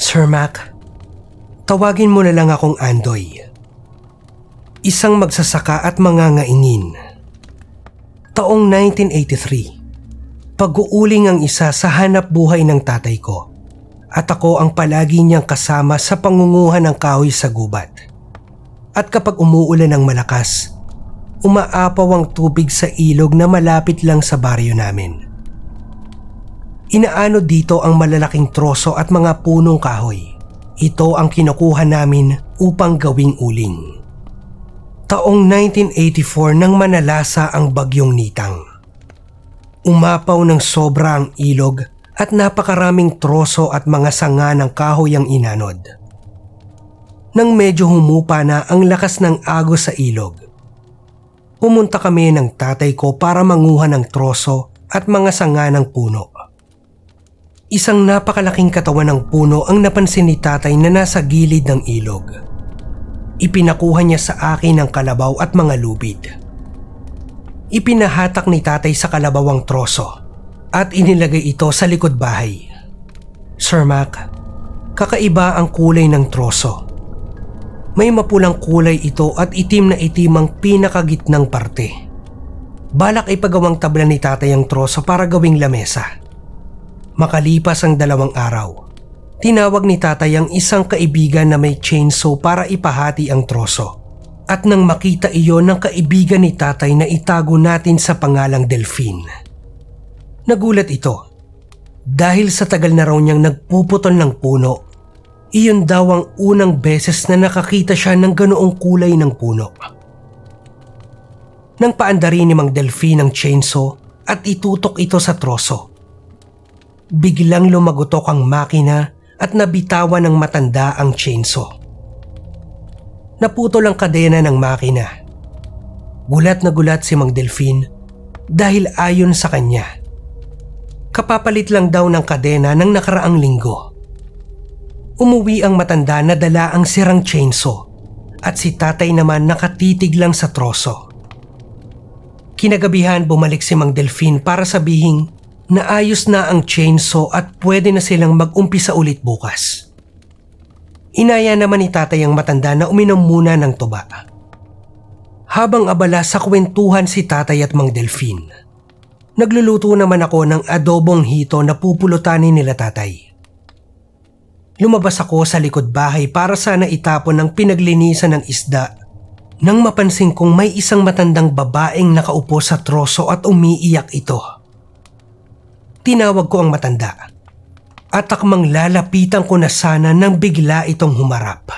Sir Mac, tawagin mo na lang akong Andoy. Isang magsasaka at mangangaingin. Taong nineteen eighty-three, pag-uuling ang isa sa hanap buhay ng tatay ko. At ako ang palagi niyang kasama sa pangunguhan ng kahoy sa gubat. At kapag umuulan ng malakas, umaapaw ang tubig sa ilog na malapit lang sa baryo namin. Inaano dito ang malalaking troso at mga punong kahoy. Ito ang kinukuha namin upang gawing uling. Taong nineteen eighty-four nang manalasa ang bagyong Nitang. Umapaw ng sobra ang ilog at napakaraming troso at mga sanga ng kahoy ang inanod. Nang medyo humupa na ang lakas ng agos sa ilog, pumunta kami ng tatay ko para manguha ng troso at mga sanga ng puno. Isang napakalaking katawan ng puno ang napansin ni tatay na nasa gilid ng ilog. Ipinakuha niya sa akin ang kalabaw at mga lubid. Ipinahatak ni tatay sa kalabaw ang troso at inilagay ito sa likod bahay. Sir Mac, kakaiba ang kulay ng troso. May mapulang kulay ito at itim na itim ang pinakagitnang parte. Balak ipagawang tabla ni tatay ang troso para gawing lamesa. Makalipas ang dalawang araw, tinawag ni tatay ang isang kaibigan na may chainsaw para ipahati ang troso. At nang makita iyon ng kaibigan ni tatay na itago natin sa pangalang Delphine. Nagulat ito dahil sa tagal na raw niyang nagpuputol ng puno. Iyon daw ang unang beses na nakakita siya ng ganoong kulay ng puno. Nang paandarin ni Mang Delphine ang chainsaw at itutok ito sa troso, biglang lumagotok ang makina at nabitawan ng matanda ang chainsaw. Naputol ang kadena ng makina. Gulat na gulat si Mang Delphine dahil ayon sa kanya, kapapalit lang daw ng kadena ng nakaraang linggo. Umuwi ang matanda na dala ang sirang chainsaw at si tatay naman nakatitig lang sa troso. Kinagabihan bumalik si Mang Delphine para sabihing naayos na ang chainsaw at pwede na silang mag-umpisa ulit bukas. Inaya naman ni tatay ang matanda na uminom muna ng tuba. Habang abala sa kwentuhan si tatay at Mang Delphine, Nagluluto naman ako ng adobong hito na pupulutanin nila tatay. Lumabas ako sa likod bahay para sana itapon ng pinaglinisan ng isda nang mapansin kong may isang matandang babaeng nakaupo sa troso at umiiyak ito. Tinawag ko ang matanda at akmang lalapitan ko na sana nang bigla itong humarap.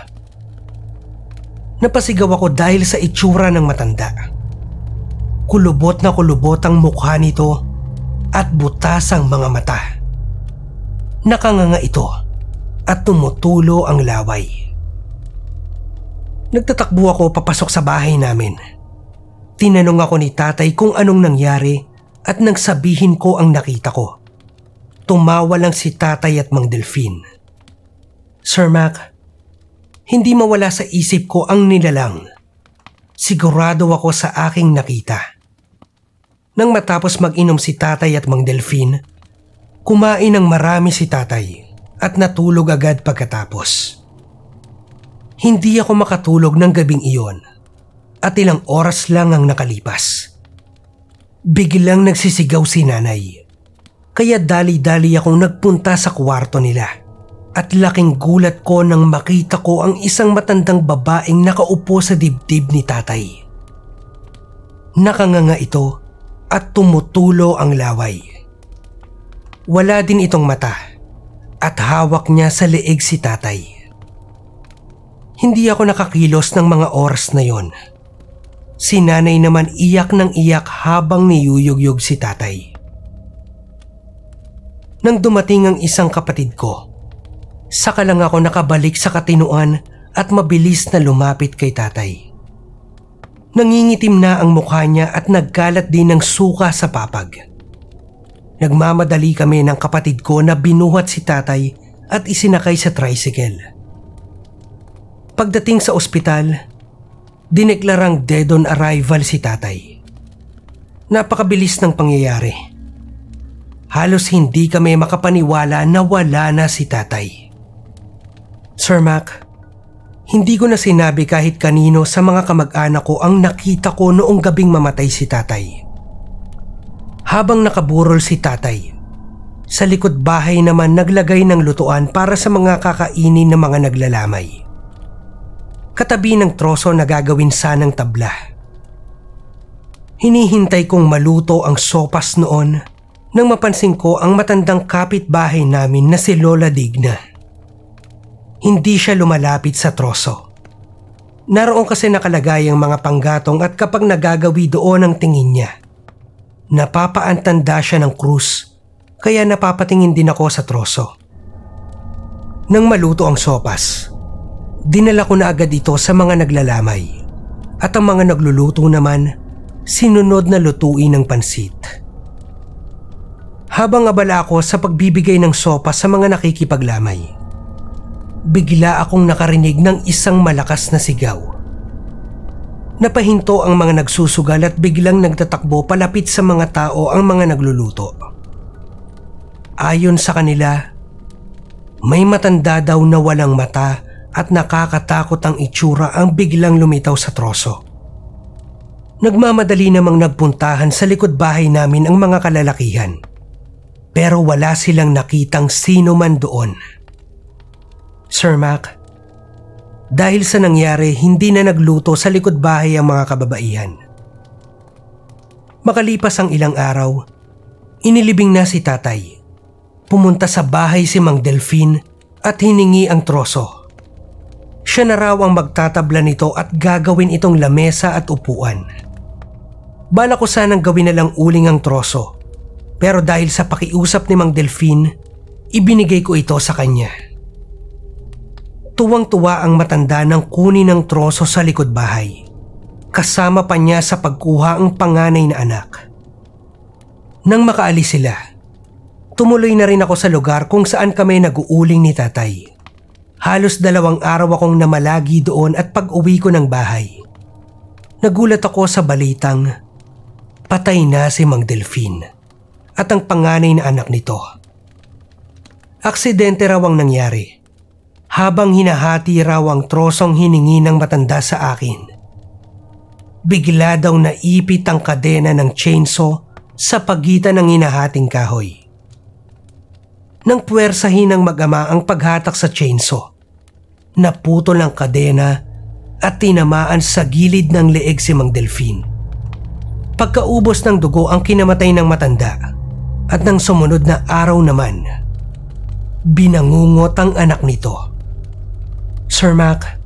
Napasigaw ako dahil sa itsura ng matanda. Kulubot na kulubot ang mukha nito at butas ang mga mata. Nakanganga ito at tumutulo ang laway. Nagtatakbo ako papasok sa bahay namin. Tinanong ako ni tatay kung anong nangyari at nagsabihin ko ang nakita ko. Tumawa lang si tatay at Mang Delphine. "Sir Mac, hindi mawala sa isip ko ang nilalang. Sigurado ako sa aking nakita." Nang matapos mag-inom si tatay at Mang Delphine, kumain ng marami si tatay at natulog agad pagkatapos. Hindi ako makatulog ng gabing iyon at ilang oras lang ang nakalipas. Biglang nagsisigaw si nanay, kaya dali-dali akong nagpunta sa kwarto nila at laking gulat ko nang makita ko ang isang matandang babaeng nakaupo sa dibdib ni tatay. Nakanganga ito at tumutulo ang laway. Wala din itong mata at hawak niya sa leeg si tatay. Hindi ako nakakilos ng mga oras na yon. Si nanay naman iyak ng iyak habang niyuyugyug si tatay. Nang dumating ang isang kapatid ko, saka lang ako nakabalik sa katinuan at mabilis na lumapit kay tatay. Nangingitim na ang mukha niya at nagkalat din ng suka sa papag. Nagmamadali kami ng kapatid ko na binuhat si tatay at isinakay sa tricycle. Pagdating sa ospital, dineklarang dead on arrival si tatay. Napakabilis ng pangyayari. Halos hindi kami makapaniwala na wala na si tatay. "Sir Mac, hindi ko na sinabi kahit kanino sa mga kamag-anak ko ang nakita ko noong gabing mamatay si tatay." Habang nakaburol si tatay, sa likod bahay naman naglagay ng lutuan para sa mga kakainin ng mga naglalamay. Katabi ng troso na gagawin sanang tabla. Hinihintay kong maluto ang sopas noon nang mapansin ko ang matandang kapitbahay namin na si Lola Digna. Hindi siya lumalapit sa troso. Naroon kasi nakalagay ang mga panggatong at kapag nagagawi doon ang tingin niya, napapaantanda siya ng krus, kaya napapatingin din ako sa troso. Nang maluto ang sopas, dinala ko na agad ito sa mga naglalamay at ang mga nagluluto naman, sinunod na lutuin ng pansit. Habang abala ako sa pagbibigay ng sopas sa mga nakikipaglamay, bigla akong nakarinig ng isang malakas na sigaw. Napahinto ang mga nagsusugal at biglang nagtatakbo palapit sa mga tao ang mga nagluluto. Ayon sa kanila, may matanda daw na walang mata at nakakatakot ang itsura ang biglang lumitaw sa troso. Nagmamadali namang nagpuntahan sa likod bahay namin ang mga kalalakihan, pero wala silang nakitang sino man doon. "Sir Mac, dahil sa nangyari, hindi na nagluto sa likod bahay ang mga kababaihan." Makalipas ang ilang araw, inilibing na si tatay. Pumunta sa bahay si Mang Delphine at hiningi ang troso. Siya na raw ang magtatabla nito at gagawin itong lamesa at upuan. Bala ko sanang gawin na lang uling ang troso, pero dahil sa pakiusap ni Mang Delphine, ibinigay ko ito sa kanya. Tuwang-tuwa ang matanda nang kunin ang troso sa likod bahay. Kasama pa niya sa pagkuha ang panganay na anak. Nang makaalis sila, tumuloy na rin ako sa lugar kung saan kami nag-uuling ni tatay. Halos dalawang araw akong namalagi doon at pag-uwi ko ng bahay, nagulat ako sa balitang patay na si Mang Delphine at ang panganay na anak nito. Aksidente raw ang nangyari. Habang hinahati raw ang trosong hiningi ng matanda sa akin, bigla daw naipit ang kadena ng chainsaw sa pagitan ng hinahating kahoy. Nang puwersahin ng mag-ama ang paghatak sa chainsaw, naputol ang kadena at tinamaan sa gilid ng leeg si Mang Delfin. Pagkaubos ng dugo ang kinamatay ng matanda, at nang sumunod na araw naman, binangungot ang anak nito. Sir Mac,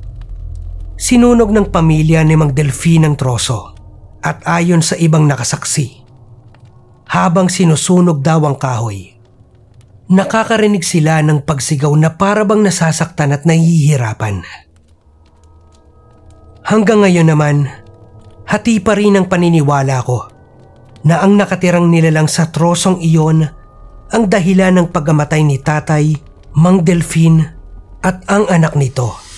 sinunog ng pamilya ni Mang Delfin ang troso at ayon sa ibang nakasaksi, habang sinusunog daw ang kahoy, nakakarinig sila ng pagsigaw na parabang nasasaktan at nahihirapan. Hanggang ngayon naman, hati pa rin ang paniniwala ko na ang nakatirang nilalang sa trosong iyon ang dahilan ng pagkamatay ni Tatay, Mang Delfin at ang anak nito.